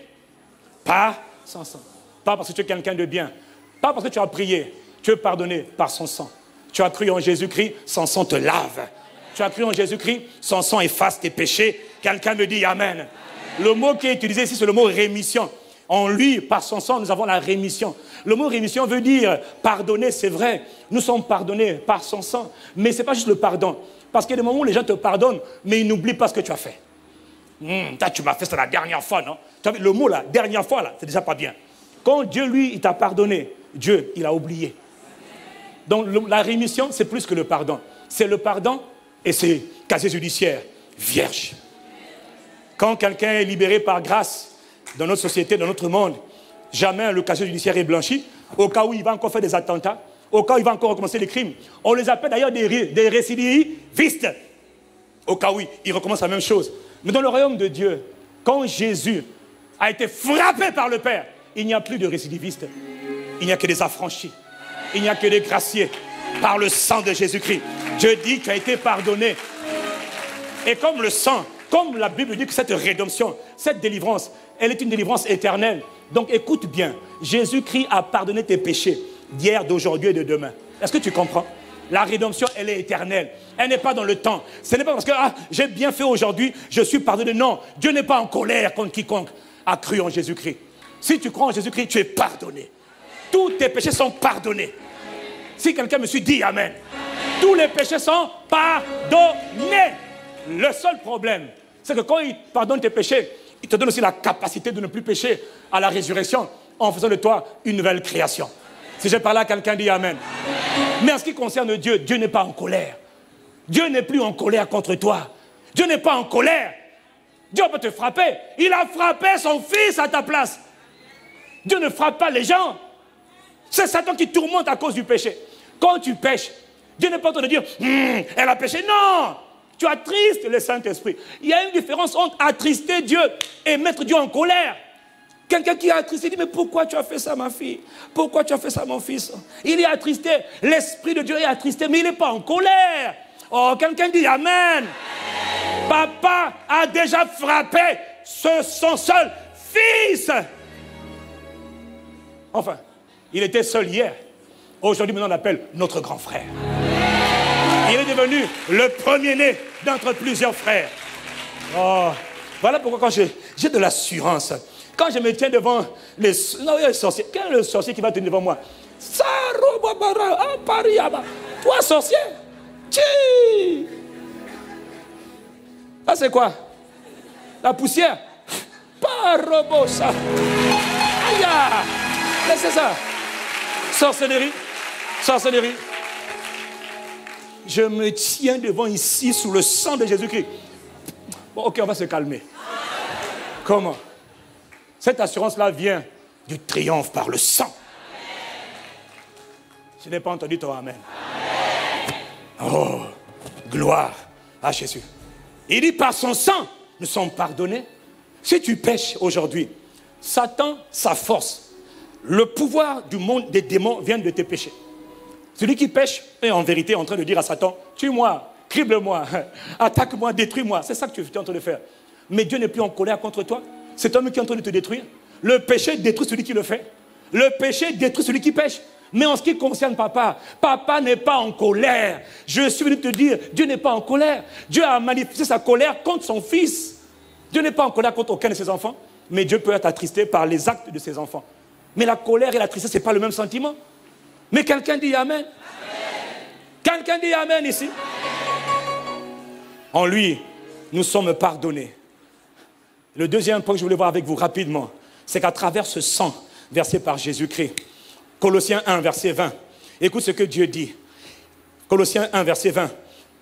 Par son sang. Pas parce que tu es quelqu'un de bien. Pas parce que tu as prié. Tu es pardonné par son sang. Tu as cru en Jésus-Christ, son sang te lave. Tu as cru en Jésus-Christ, son sang efface tes péchés. Quelqu'un me dit amen. Amen. Le mot qui est utilisé ici, c'est le mot rémission. En lui, par son sang, nous avons la rémission. Le mot rémission veut dire pardonner, c'est vrai. Nous sommes pardonnés par son sang. Mais ce n'est pas juste le pardon. Parce qu'il y a des moments où les gens te pardonnent, mais ils n'oublient pas ce que tu as fait. Tu m'as fait ça la dernière fois, non? Le mot là, dernière fois, là, c'est déjà pas bien. Quand Dieu, lui, il t'a pardonné, Dieu, il a oublié. Donc la rémission, c'est plus que le pardon. C'est le pardon et c'est casier judiciaire vierge. Quand quelqu'un est libéré par grâce, dans notre société, dans notre monde, jamais le casier judiciaire est blanchi. Au cas où il va encore faire des attentats, au cas où il va encore recommencer les crimes. On les appelle d'ailleurs des récidivistes. Au cas où il recommence la même chose. Mais dans le royaume de Dieu, quand Jésus a été frappé par le Père, il n'y a plus de récidivistes. Il n'y a que des affranchis. Il n'y a que des graciés par le sang de Jésus-Christ. Dieu dit, tu as été pardonné. Et comme le sang, comme la Bible dit que cette rédemption, cette délivrance, elle est une délivrance éternelle. Donc écoute bien, Jésus-Christ a pardonné tes péchés d'hier, d'aujourd'hui et de demain. Est-ce que tu comprends? La rédemption, elle est éternelle. Elle n'est pas dans le temps. Ce n'est pas parce que j'ai bien fait aujourd'hui, je suis pardonné. Non, Dieu n'est pas en colère contre quiconque a cru en Jésus-Christ. Si tu crois en Jésus-Christ, tu es pardonné. Tous tes péchés sont pardonnés. Si quelqu'un me suit, dit amen. Tous les péchés sont pardonnés. Le seul problème, c'est que quand il pardonne tes péchés, il te donne aussi la capacité de ne plus pécher à la résurrection en faisant de toi une nouvelle création. Si je parle à quelqu'un, dit amen. Mais en ce qui concerne Dieu, Dieu n'est pas en colère. Dieu n'est plus en colère contre toi. Dieu n'est pas en colère Dieu peut te frapper. Il a frappé son fils à ta place. Dieu ne frappe pas les gens. C'est Satan qui tourmente à cause du péché. Quand tu pêches, Dieu n'est pas en train de dire « Elle a péché ». Non, tu attristes le Saint-Esprit. Il y a une différence entre attrister Dieu et mettre Dieu en colère. Quelqu'un qui est attristé dit « Mais pourquoi tu as fait ça, ma fille? Pourquoi tu as fait ça, mon fils ?» Il est attristé. L'Esprit de Dieu est attristé, mais il n'est pas en colère. Oh, quelqu'un dit « Amen ». Papa a déjà frappé son seul fils. Enfin, il était seul hier. Aujourd'hui, maintenant, on l'appelle notre grand frère. Il est devenu le premier-né d'entre plusieurs frères. Oh, voilà pourquoi quand j'ai de l'assurance, quand je me tiens devant les... Non, il y a le sorcier. Quel est le sorcier qui va tenir devant moi? Toi, sorcier, ah, c'est quoi? La poussière? Parobosa. Aïe, laissez ça. Sorcellerie. Sorcellerie. Je me tiens devant ici sous le sang de Jésus-Christ. Bon, ok, on va se calmer. Comment? Cette assurance-là vient du triomphe par le sang. Je n'ai pas entendu ton amen. Oh, gloire à Jésus. Il dit par son sang, nous sommes pardonnés. Si tu pèches aujourd'hui, Satan, sa force, le pouvoir du monde des démons vient de tes péchés. Celui qui pêche est en vérité en train de dire à Satan, tue-moi, crible-moi, attaque-moi, détruis-moi. C'est ça que tu es en train de faire. Mais Dieu n'est plus en colère contre toi. Cet homme qui est en train de te détruire. Le péché détruit celui qui le fait. Le péché détruit celui qui pêche. Mais en ce qui concerne papa, papa n'est pas en colère. Je suis venu te dire, Dieu n'est pas en colère. Dieu a manifesté sa colère contre son fils. Dieu n'est pas en colère contre aucun de ses enfants, mais Dieu peut être attristé par les actes de ses enfants. Mais la colère et la tristesse, ce n'est pas le même sentiment. Mais quelqu'un dit amen. Amen. Quelqu'un dit amen ici. Amen. En lui, nous sommes pardonnés. Le deuxième point que je voulais voir avec vous rapidement, c'est qu'à travers ce sang versé par Jésus-Christ, Colossiens 1, verset 20. Écoute ce que Dieu dit. Colossiens 1, verset 20.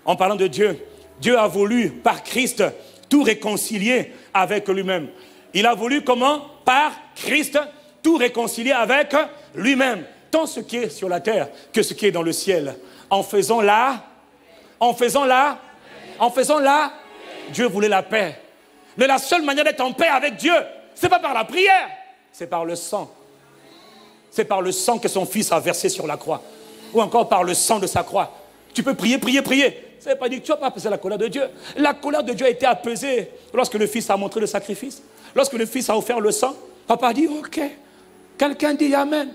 En parlant de Dieu, Dieu a voulu, par Christ, tout réconcilier avec lui-même. Il a voulu comment? Par Christ, tout réconcilier avec lui-même. Tant ce qui est sur la terre que ce qui est dans le ciel. En faisant la... En faisant la... En faisant la... Dieu voulait la paix. Mais la seule manière d'être en paix avec Dieu, ce n'est pas par la prière, c'est par le sang. C'est par le sang que son fils a versé sur la croix. Ou encore par le sang de sa croix. Tu peux prier, prier, prier. Ça ne veut pas dire que tu n'as pas apaisé la colère de Dieu. La colère de Dieu a été apaisée lorsque le fils a montré le sacrifice. Lorsque le fils a offert le sang, papa a dit, ok. Quelqu'un dit amen.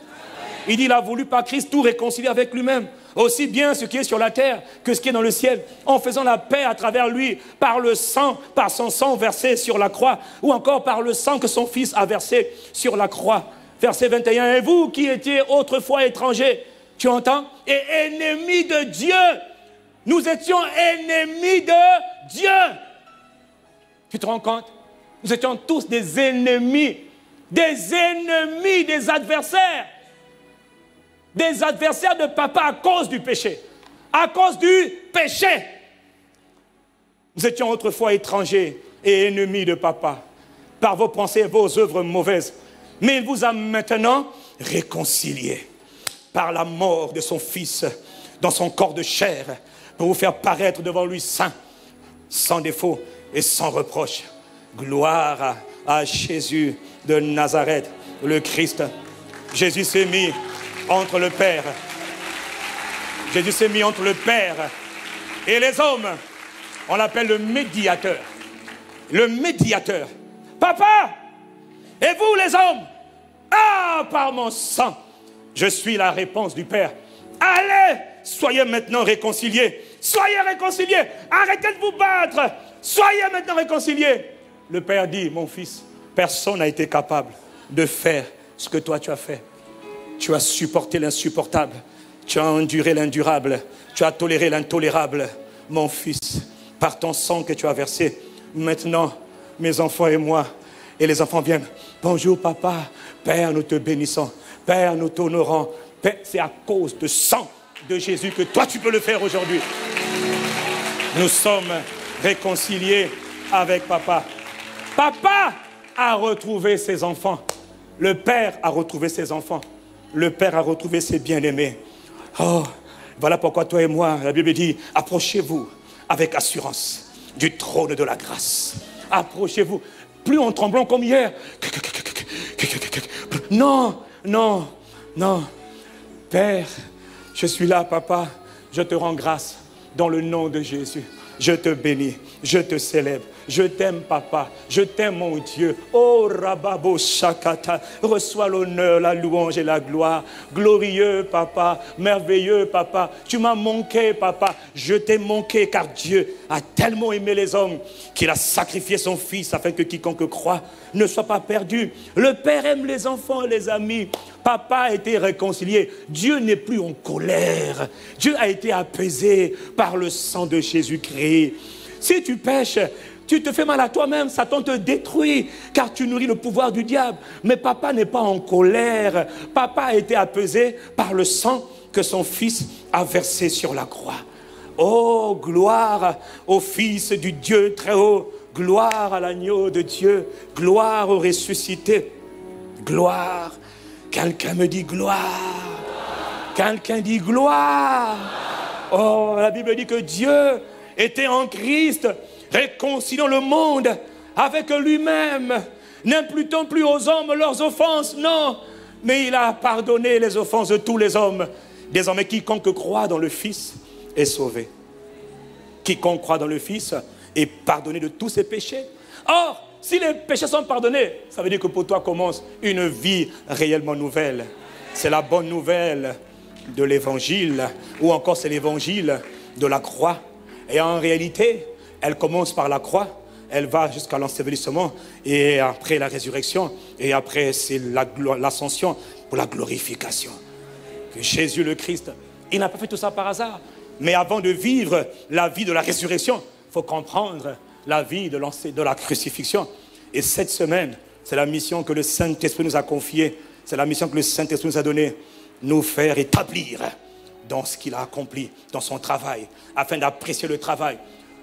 Il dit, il a voulu par Christ tout réconcilier avec lui-même. Aussi bien ce qui est sur la terre que ce qui est dans le ciel. En faisant la paix à travers lui, par le sang, par son sang versé sur la croix. Ou encore par le sang que son fils a versé sur la croix. Verset 21, et vous qui étiez autrefois étrangers, tu entends? Et ennemis de Dieu. Nous étions ennemis de Dieu. Tu te rends compte? Nous étions tous des ennemis. Des ennemis, des adversaires. Des adversaires de papa à cause du péché. À cause du péché. Nous étions autrefois étrangers et ennemis de papa. Par vos pensées et vos œuvres mauvaises. Mais il vous a maintenant réconcilié par la mort de son fils dans son corps de chair pour vous faire paraître devant lui saint, sans défaut et sans reproche. Gloire à Jésus de Nazareth, le Christ. Jésus s'est mis entre le Père. Jésus s'est mis entre le Père et les hommes. On l'appelle le médiateur. Le médiateur. Papa! Et vous les hommes, ah, par mon sang, je suis la réponse du Père. Allez, soyez maintenant réconciliés. Soyez réconciliés. Arrêtez de vous battre. Soyez maintenant réconciliés. Le Père dit, mon fils, personne n'a été capable de faire ce que toi tu as fait. Tu as supporté l'insupportable. Tu as enduré l'indurable. Tu as toléré l'intolérable. Mon fils, par ton sang que tu as versé, maintenant, mes enfants et moi, et les enfants viennent, bonjour papa, Père nous te bénissons, Père nous t'honorons. C'est à cause du sang de Jésus que toi tu peux le faire aujourd'hui. Nous sommes réconciliés avec papa. Papa a retrouvé ses enfants. Le Père a retrouvé ses enfants. Le Père a retrouvé ses bien-aimés. Oh, voilà pourquoi toi et moi, la Bible dit, approchez-vous avec assurance du trône de la grâce. Approchez-vous. Plus en tremblant comme hier. Non, non, non. Père, je suis là, papa. Je te rends grâce dans le nom de Jésus. Je te bénis, je te célèbre, je t'aime papa, je t'aime mon Dieu. Oh Rababo Shakata, reçois l'honneur, la louange et la gloire. Glorieux papa, merveilleux papa, tu m'as manqué papa, je t'ai manqué car Dieu a tellement aimé les hommes qu'il a sacrifié son fils afin que quiconque croit ne soit pas perdu. Le Père aime les enfants et les amis. Papa a été réconcilié. Dieu n'est plus en colère. Dieu a été apaisé par le sang de Jésus-Christ. Si tu pèches, tu te fais mal à toi-même. Satan te détruit car tu nourris le pouvoir du diable. Mais papa n'est pas en colère. Papa a été apaisé par le sang que son fils a versé sur la croix. Oh, gloire au Fils du Dieu très haut. Gloire à l'agneau de Dieu. Gloire au ressuscité. Gloire. Quelqu'un me dit gloire. Quelqu'un dit gloire. Oh, la Bible dit que Dieu était en Christ, réconciliant le monde avec lui-même, n'imputant plus aux hommes leurs offenses, non, mais il a pardonné les offenses de tous les hommes. Désormais, quiconque croit dans le Fils est sauvé. Quiconque croit dans le Fils est pardonné de tous ses péchés. Or, si les péchés sont pardonnés, ça veut dire que pour toi commence une vie réellement nouvelle. C'est la bonne nouvelle de l'évangile, ou encore c'est l'évangile de la croix. Et en réalité, elle commence par la croix, elle va jusqu'à l'ensevelissement, et après la résurrection, et après c'est l'ascension pour la glorification. Que Jésus le Christ, il n'a pas fait tout ça par hasard. Mais avant de vivre la vie de la résurrection, il faut comprendre la vie de la crucifixion. Et cette semaine, c'est la mission que le Saint-Esprit nous a confiée. C'est la mission que le Saint-Esprit nous a donnée. Nous faire établir dans ce qu'il a accompli, dans son travail, afin d'apprécier le travail.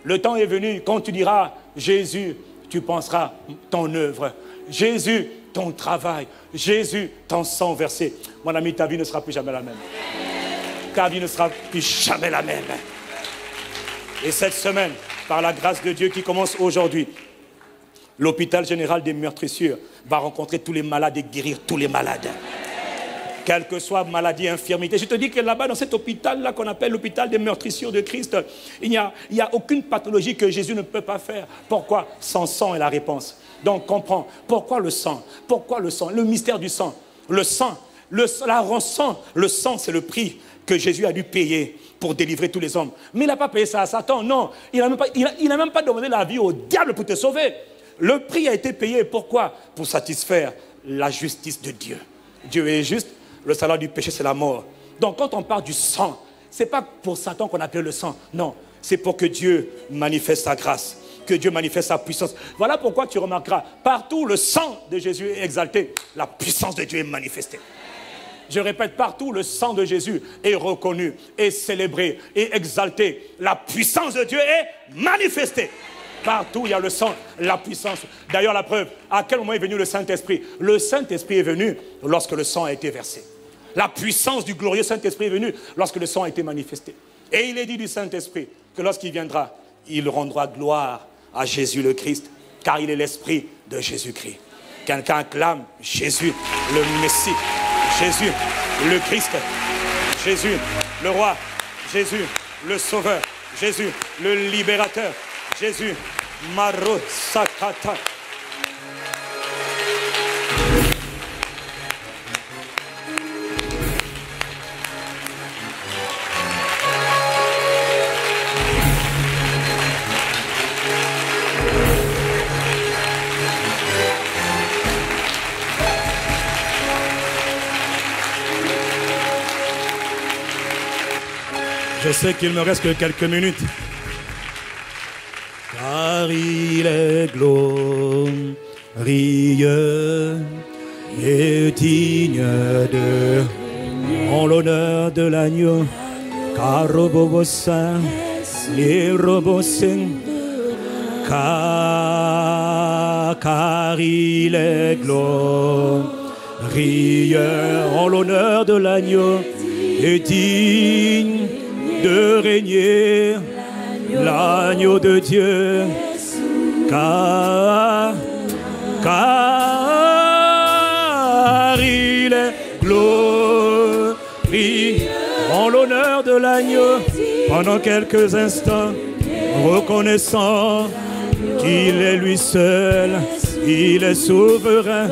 Le temps est venu, quand tu diras Jésus, tu penseras ton œuvre. Jésus, ton travail. Jésus, ton sang versé. Mon ami, ta vie ne sera plus jamais la même. Ta vie ne sera plus jamais la même. Et cette semaine, par la grâce de Dieu qui commence aujourd'hui, l'hôpital général des meurtrissures va rencontrer tous les malades et guérir tous les malades. Quelle que soit maladie, infirmité. Je te dis que là-bas, dans cet hôpital-là qu'on appelle l'hôpital des meurtrissures de Christ, il n'y a aucune pathologie que Jésus ne peut pas faire. Pourquoi? Sans sang est la réponse. Donc comprends. Pourquoi le sang? Pourquoi le sang? Le mystère du sang. Le sang. Le sang, c'est le prix que Jésus a dû payer pour délivrer tous les hommes. Mais il n'a pas payé ça à Satan, non. Il n'a même pas demandé la vie au diable pour te sauver. Le prix a été payé, pourquoi? Pour satisfaire la justice de Dieu. Dieu est juste, le salaire du péché c'est la mort. Donc quand on parle du sang, ce n'est pas pour Satan qu'on appelle le sang, non. C'est pour que Dieu manifeste sa grâce, que Dieu manifeste sa puissance. Voilà pourquoi tu remarqueras, partout le sang de Jésus est exalté, la puissance de Dieu est manifestée. Je répète, partout le sang de Jésus est reconnu, est célébré, est exalté. La puissance de Dieu est manifestée. Partout il y a le sang, la puissance. D'ailleurs la preuve, à quel moment est venu le Saint-Esprit? Le Saint-Esprit est venu lorsque le sang a été versé. La puissance du glorieux Saint-Esprit est venue lorsque le sang a été manifesté. Et il est dit du Saint-Esprit que lorsqu'il viendra, il rendra gloire à Jésus le Christ, car il est l'Esprit de Jésus-Christ. Quelqu'un acclame Jésus le Messie, Jésus le Christ, Jésus le Roi, Jésus le Sauveur, Jésus le Libérateur, Jésus Maro Sakata. Je sais qu'il me reste que quelques minutes. Car il est glorieux et digne de en l'honneur de l'agneau. Car robobosin, les robosin, car car il est glorieux en l'honneur de l'agneau et digne de régner, l'agneau de Dieu, car il est glorieux en l'honneur de l'agneau. Pendant quelques instants, reconnaissant qu'il est lui seul, il est souverain,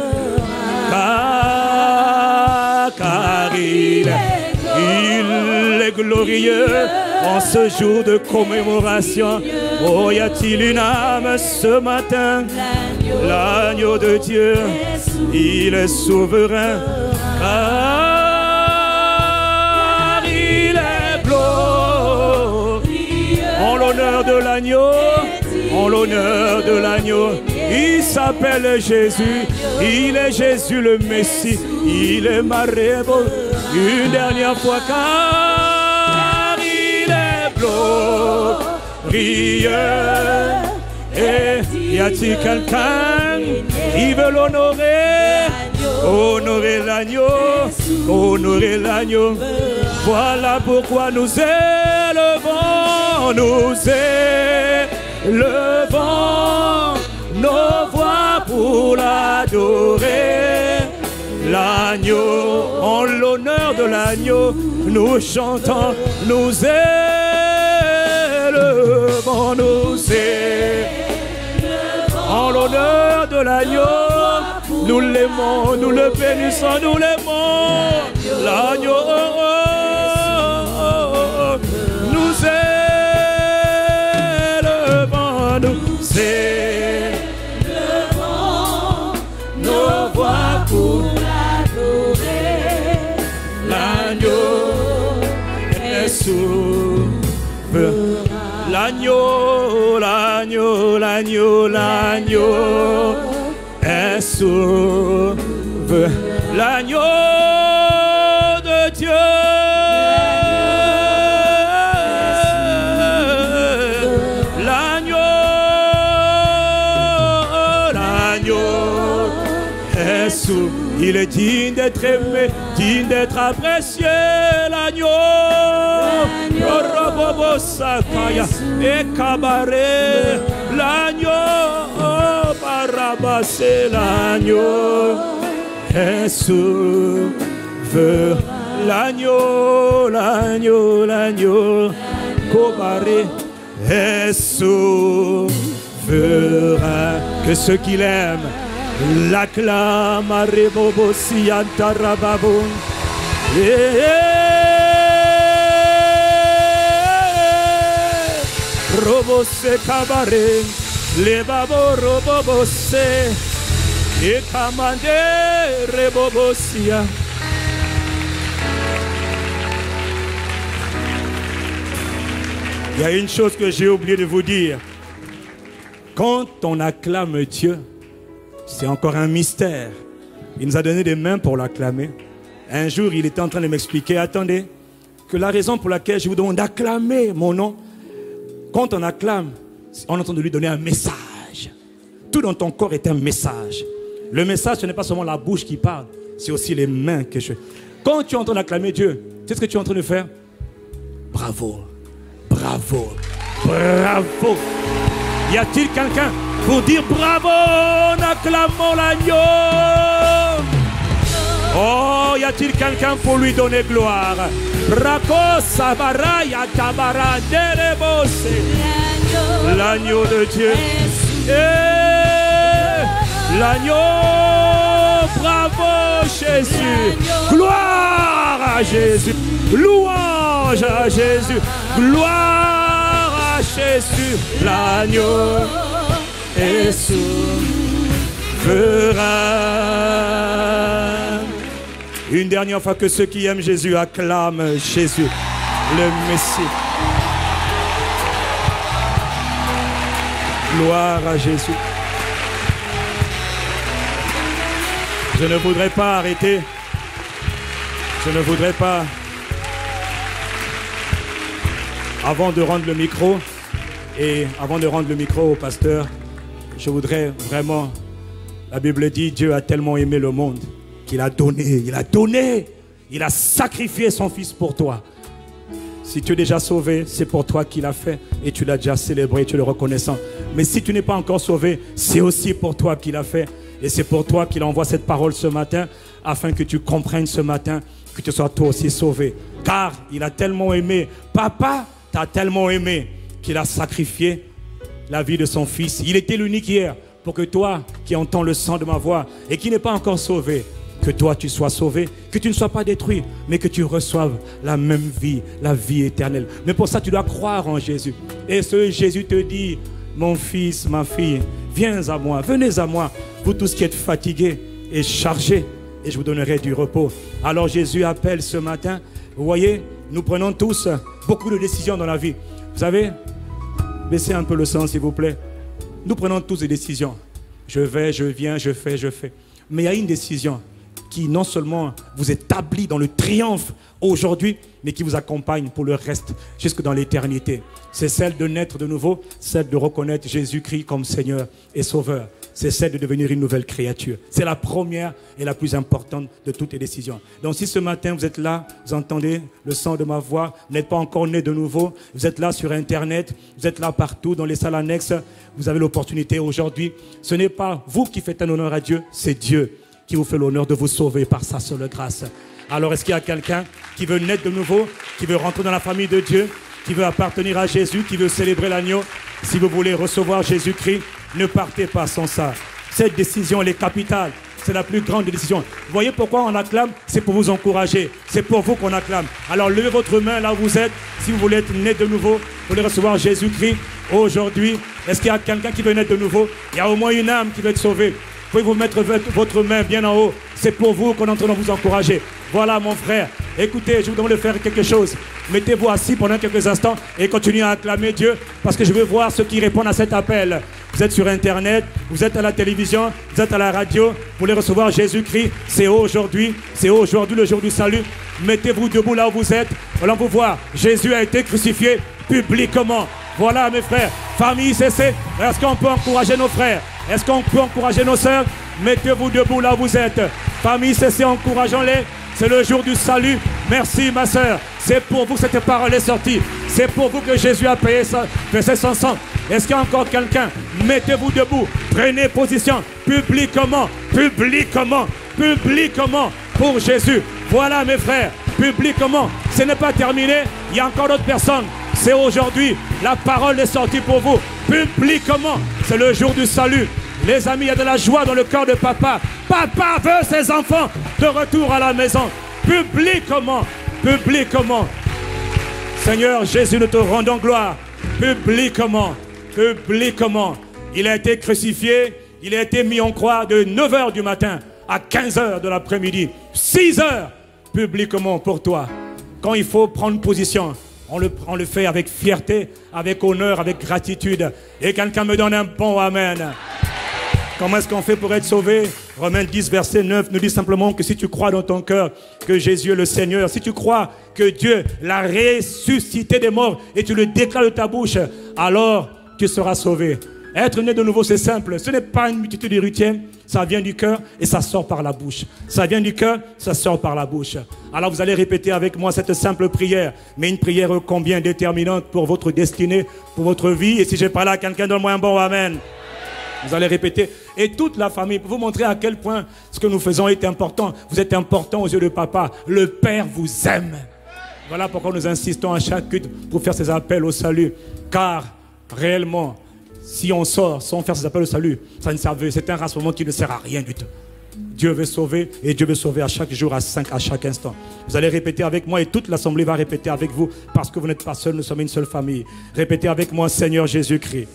car il est glorieux en ce jour de commémoration. Oh, y a-t-il une âme ce matin? L'agneau de Dieu, il est souverain, car il est glorieux en l'honneur de l'agneau. En l'honneur de l'agneau, il s'appelle Jésus, il est Jésus le Messie, il est ma révolte. Une dernière fois, car il est glorieux. Et y a-t-il quelqu'un qui veut l'honorer? Honorer l'agneau, honorer l'agneau. Voilà pourquoi nous élevons, nous élevons. Levons nos voix pour l'adorer, l'agneau, en l'honneur de l'agneau, nous chantons, nous élevons, en l'honneur de l'agneau, nous l'aimons, nous le bénissons, nous l'aimons, l'agneau, nous élevons. Élevons nos voix pour l'adorer, l'agneau est souverain. L'agneau, l'agneau, l'agneau, l'agneau est souverain. L'agneau de Dieu. Il est digne d'être aimé, digne d'être apprécié, l'agneau. Robobo Sakaya et Cabaret, l'agneau, Barabasé, l'agneau, est souverain. L'agneau, l'agneau, l'agneau, Cabaret, est souverain. Que ceux qui l'aiment l'acclame à Rebobo Siantarababou. Robose Cabaret, les babos Robobose, et Kamande Rebobosia. Il y a une chose que j'ai oublié de vous dire. Quand on acclame Dieu, c'est encore un mystère. Il nous a donné des mains pour l'acclamer. Un jour, il était en train de m'expliquer, attendez, que la raison pour laquelle je vous demande d'acclamer mon nom, quand on acclame, on entend de lui donner un message. Tout dans ton corps est un message. Le message, ce n'est pas seulement la bouche qui parle, c'est aussi les mains que je... Quand tu entends acclamer Dieu, tu sais ce que tu es en train de faire? Bravo, bravo, bravo. Y a-t-il quelqu'un pour dire bravo, en acclamant l'agneau? Oh, y a-t-il quelqu'un pour lui donner gloire? Bravo, Savara, Yatabara, Derebose. L'agneau de Dieu. L'agneau, bravo Jésus. Gloire à Jésus. Louange à Jésus. Gloire à Jésus. L'agneau est souverain. Une dernière fois, que ceux qui aiment Jésus acclament Jésus, le Messie. Gloire à Jésus. Je ne voudrais pas arrêter. Je ne voudrais pas. Avant de rendre le micro, au pasteur, je voudrais vraiment La Bible dit, Dieu a tellement aimé le monde qu'il a donné, il a sacrifié son fils pour toi. Si tu es déjà sauvé, c'est pour toi qu'il l'a fait et tu l'as déjà célébré, tu es le reconnaissant. Mais si tu n'es pas encore sauvé, c'est aussi pour toi qu'il l'a fait et c'est pour toi qu'il envoie cette parole ce matin afin que tu comprennes ce matin que tu sois toi aussi sauvé. Car il a tellement aimé, papa t'a tellement aimé qu'il a sacrifié la vie de son fils. Il était l'unique hier pour que toi qui entends le sang de ma voix et qui n'est pas encore sauvé, que toi tu sois sauvé, que tu ne sois pas détruit, mais que tu reçoives la même vie, la vie éternelle. Mais pour ça tu dois croire en Jésus. Et ce Jésus te dit, mon fils, ma fille, viens à moi, venez à moi, vous tous qui êtes fatigués et chargés, et je vous donnerai du repos. Alors Jésus appelle ce matin. Vous voyez, nous prenons tous beaucoup de décisions dans la vie. Vous savez, baissez un peu le sang s'il vous plaît. Nous prenons tous des décisions. Je vais, je viens, je fais, je fais. Mais il y a une décision qui non seulement vous établit dans le triomphe aujourd'hui, mais qui vous accompagne pour le reste, jusque dans l'éternité. C'est celle de naître de nouveau, celle de reconnaître Jésus-Christ comme Seigneur et Sauveur. C'est celle de devenir une nouvelle créature. C'est la première et la plus importante de toutes les décisions. Donc si ce matin vous êtes là, vous entendez le son de ma voix, vous n'êtes pas encore né de nouveau, vous êtes là sur Internet, vous êtes là partout dans les salles annexes, vous avez l'opportunité aujourd'hui. Ce n'est pas vous qui faites un honneur à Dieu, c'est Dieu qui vous fait l'honneur de vous sauver par sa seule grâce. Alors est-ce qu'il y a quelqu'un qui veut naître de nouveau, qui veut rentrer dans la famille de Dieu, qui veut appartenir à Jésus, qui veut célébrer l'agneau? Si vous voulez recevoir Jésus-Christ, ne partez pas sans ça. Cette décision, elle est capitale. C'est la plus grande décision. Vous voyez pourquoi on acclame? C'est pour vous encourager. C'est pour vous qu'on acclame. Alors levez votre main là où vous êtes. Si vous voulez être né de nouveau, vous voulez recevoir Jésus-Christ aujourd'hui. Est-ce qu'il y a quelqu'un qui veut naître de nouveau? Il y a au moins une âme qui veut être sauvée. Vous pouvez vous mettre votre main bien en haut. C'est pour vous qu'on est en train de vous encourager. Voilà mon frère. Écoutez, je vous demande de faire quelque chose. Mettez-vous assis pendant quelques instants et continuez à acclamer Dieu parce que je veux voir ceux qui répondent à cet appel. Vous êtes sur Internet, vous êtes à la télévision, vous êtes à la radio. Vous voulez recevoir Jésus-Christ. C'est aujourd'hui le jour du salut. Mettez-vous debout là où vous êtes. Allons vous voir. Jésus a été crucifié publiquement. Voilà mes frères. Famille CC, est-ce qu'on peut encourager nos frères? Est-ce qu'on peut encourager nos sœurs? Mettez-vous debout là où vous êtes. Famille CC, encourageons-les. C'est le jour du salut. Merci ma sœur. C'est pour vous que cette parole est sortie. C'est pour vous que Jésus a payé son sang. Est-ce qu'il y a encore quelqu'un? Mettez-vous debout. Prenez position. Publiquement. Publiquement. Publiquement. Pour Jésus. Voilà mes frères. Publiquement. Ce n'est pas terminé. Il y a encore d'autres personnes. C'est aujourd'hui. La parole est sortie pour vous. Publiquement. C'est le jour du salut. Les amis, il y a de la joie dans le cœur de papa. Papa veut ses enfants de retour à la maison. Publiquement. Publiquement. Seigneur Jésus, nous te rendons gloire. Publiquement. Publiquement. Il a été crucifié. Il a été mis en croix de 9h du matin à 15h de l'après-midi. 6h. Publiquement pour toi. Quand il faut prendre position, on le fait avec fierté, avec honneur, avec gratitude. Et quelqu'un me donne un bon amen. Comment est-ce qu'on fait pour être sauvé? Romains 10, verset 9 nous dit simplement que si tu crois dans ton cœur que Jésus est le Seigneur, si tu crois que Dieu l'a ressuscité des morts et tu le déclares de ta bouche, alors tu seras sauvé. Être né de nouveau, c'est simple. Ce n'est pas une multitude de rituels. Ça vient du cœur et ça sort par la bouche. Ça vient du cœur, ça sort par la bouche. Alors vous allez répéter avec moi cette simple prière. Mais une prière combien déterminante pour votre destinée, pour votre vie. Et si je n'ai pas là, quelqu'un donne-moi un bon amen. Vous allez répéter. Et toute la famille, pour vous montrer à quel point ce que nous faisons est important. Vous êtes important aux yeux de papa. Le Père vous aime. Voilà pourquoi nous insistons à chaque culte pour faire ces appels au salut. Car réellement, si on sort sans faire ses appels au salut, ça ne sert à rien. C'est un rassemblement qui ne sert à rien du tout. Dieu veut sauver et Dieu veut sauver à chaque jour, à chaque instant. Vous allez répéter avec moi et toute l'assemblée va répéter avec vous parce que vous n'êtes pas seul, nous sommes une seule famille. Répétez avec moi, Seigneur Jésus-Christ,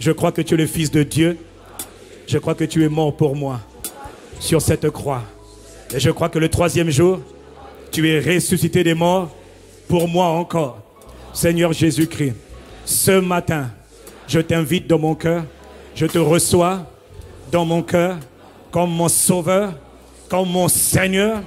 je crois que tu es le Fils de Dieu. Je crois que tu es mort pour moi sur cette croix. Et je crois que le troisième jour, tu es ressuscité des morts pour moi encore. Seigneur Jésus-Christ, ce matin, je t'invite dans mon cœur, je te reçois dans mon cœur comme mon sauveur, comme mon Seigneur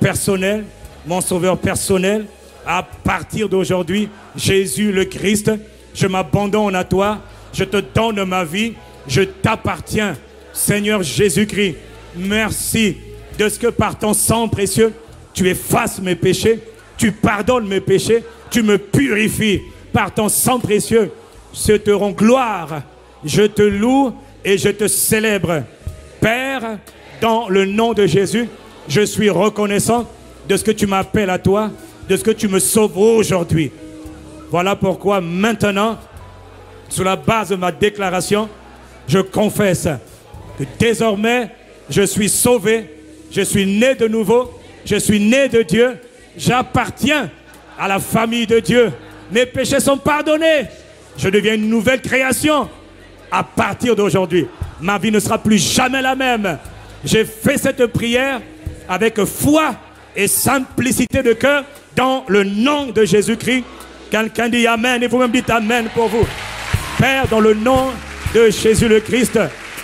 personnel, mon sauveur personnel. À partir d'aujourd'hui, Jésus le Christ, je m'abandonne à toi, je te donne ma vie, je t'appartiens. Seigneur Jésus-Christ, merci de ce que par ton sang précieux, tu effaces mes péchés, tu pardonnes mes péchés, tu me purifies par ton sang précieux. Je te rends gloire, je te loue et je te célèbre. Père, dans le nom de Jésus, je suis reconnaissant de ce que tu m'appelles à toi, de ce que tu me sauves aujourd'hui. Voilà pourquoi maintenant, sur la base de ma déclaration, je confesse que désormais, je suis sauvé, je suis né de nouveau, je suis né de Dieu, j'appartiens à la famille de Dieu. Mes péchés sont pardonnés, je deviens une nouvelle création. À partir d'aujourd'hui, ma vie ne sera plus jamais la même. J'ai fait cette prière avec foi et simplicité de cœur dans le nom de Jésus-Christ. Quelqu'un dit Amen et vous-même dites Amen pour vous. Père, dans le nom de Jésus le Christ,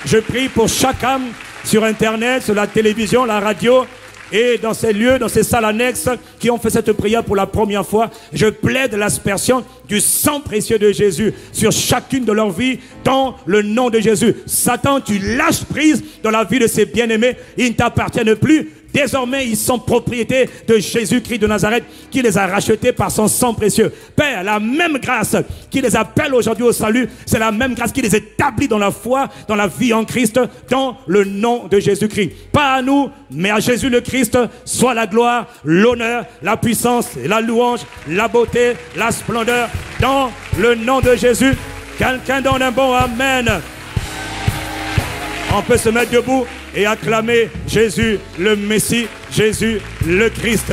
je prie pour chaque âme sur Internet, sur la télévision, la radio et dans ces lieux, dans ces salles annexes qui ont fait cette prière pour la première fois. Je plaide l'aspersion du sang précieux de Jésus sur chacune de leurs vies dans le nom de Jésus. Satan, tu lâches prise dans la vie de ces bien-aimés. Ils ne t'appartiennent plus. Désormais, ils sont propriété de Jésus-Christ de Nazareth qui les a rachetés par son sang précieux. Père, la même grâce qui les appelle aujourd'hui au salut, c'est la même grâce qui les établit dans la foi, dans la vie en Christ, dans le nom de Jésus-Christ. Pas à nous, mais à Jésus le Christ, soit la gloire, l'honneur, la puissance, la louange, la beauté, la splendeur, dans le nom de Jésus. Quelqu'un donne un bon Amen. On peut se mettre debout et acclamer Jésus le Messie, Jésus le Christ.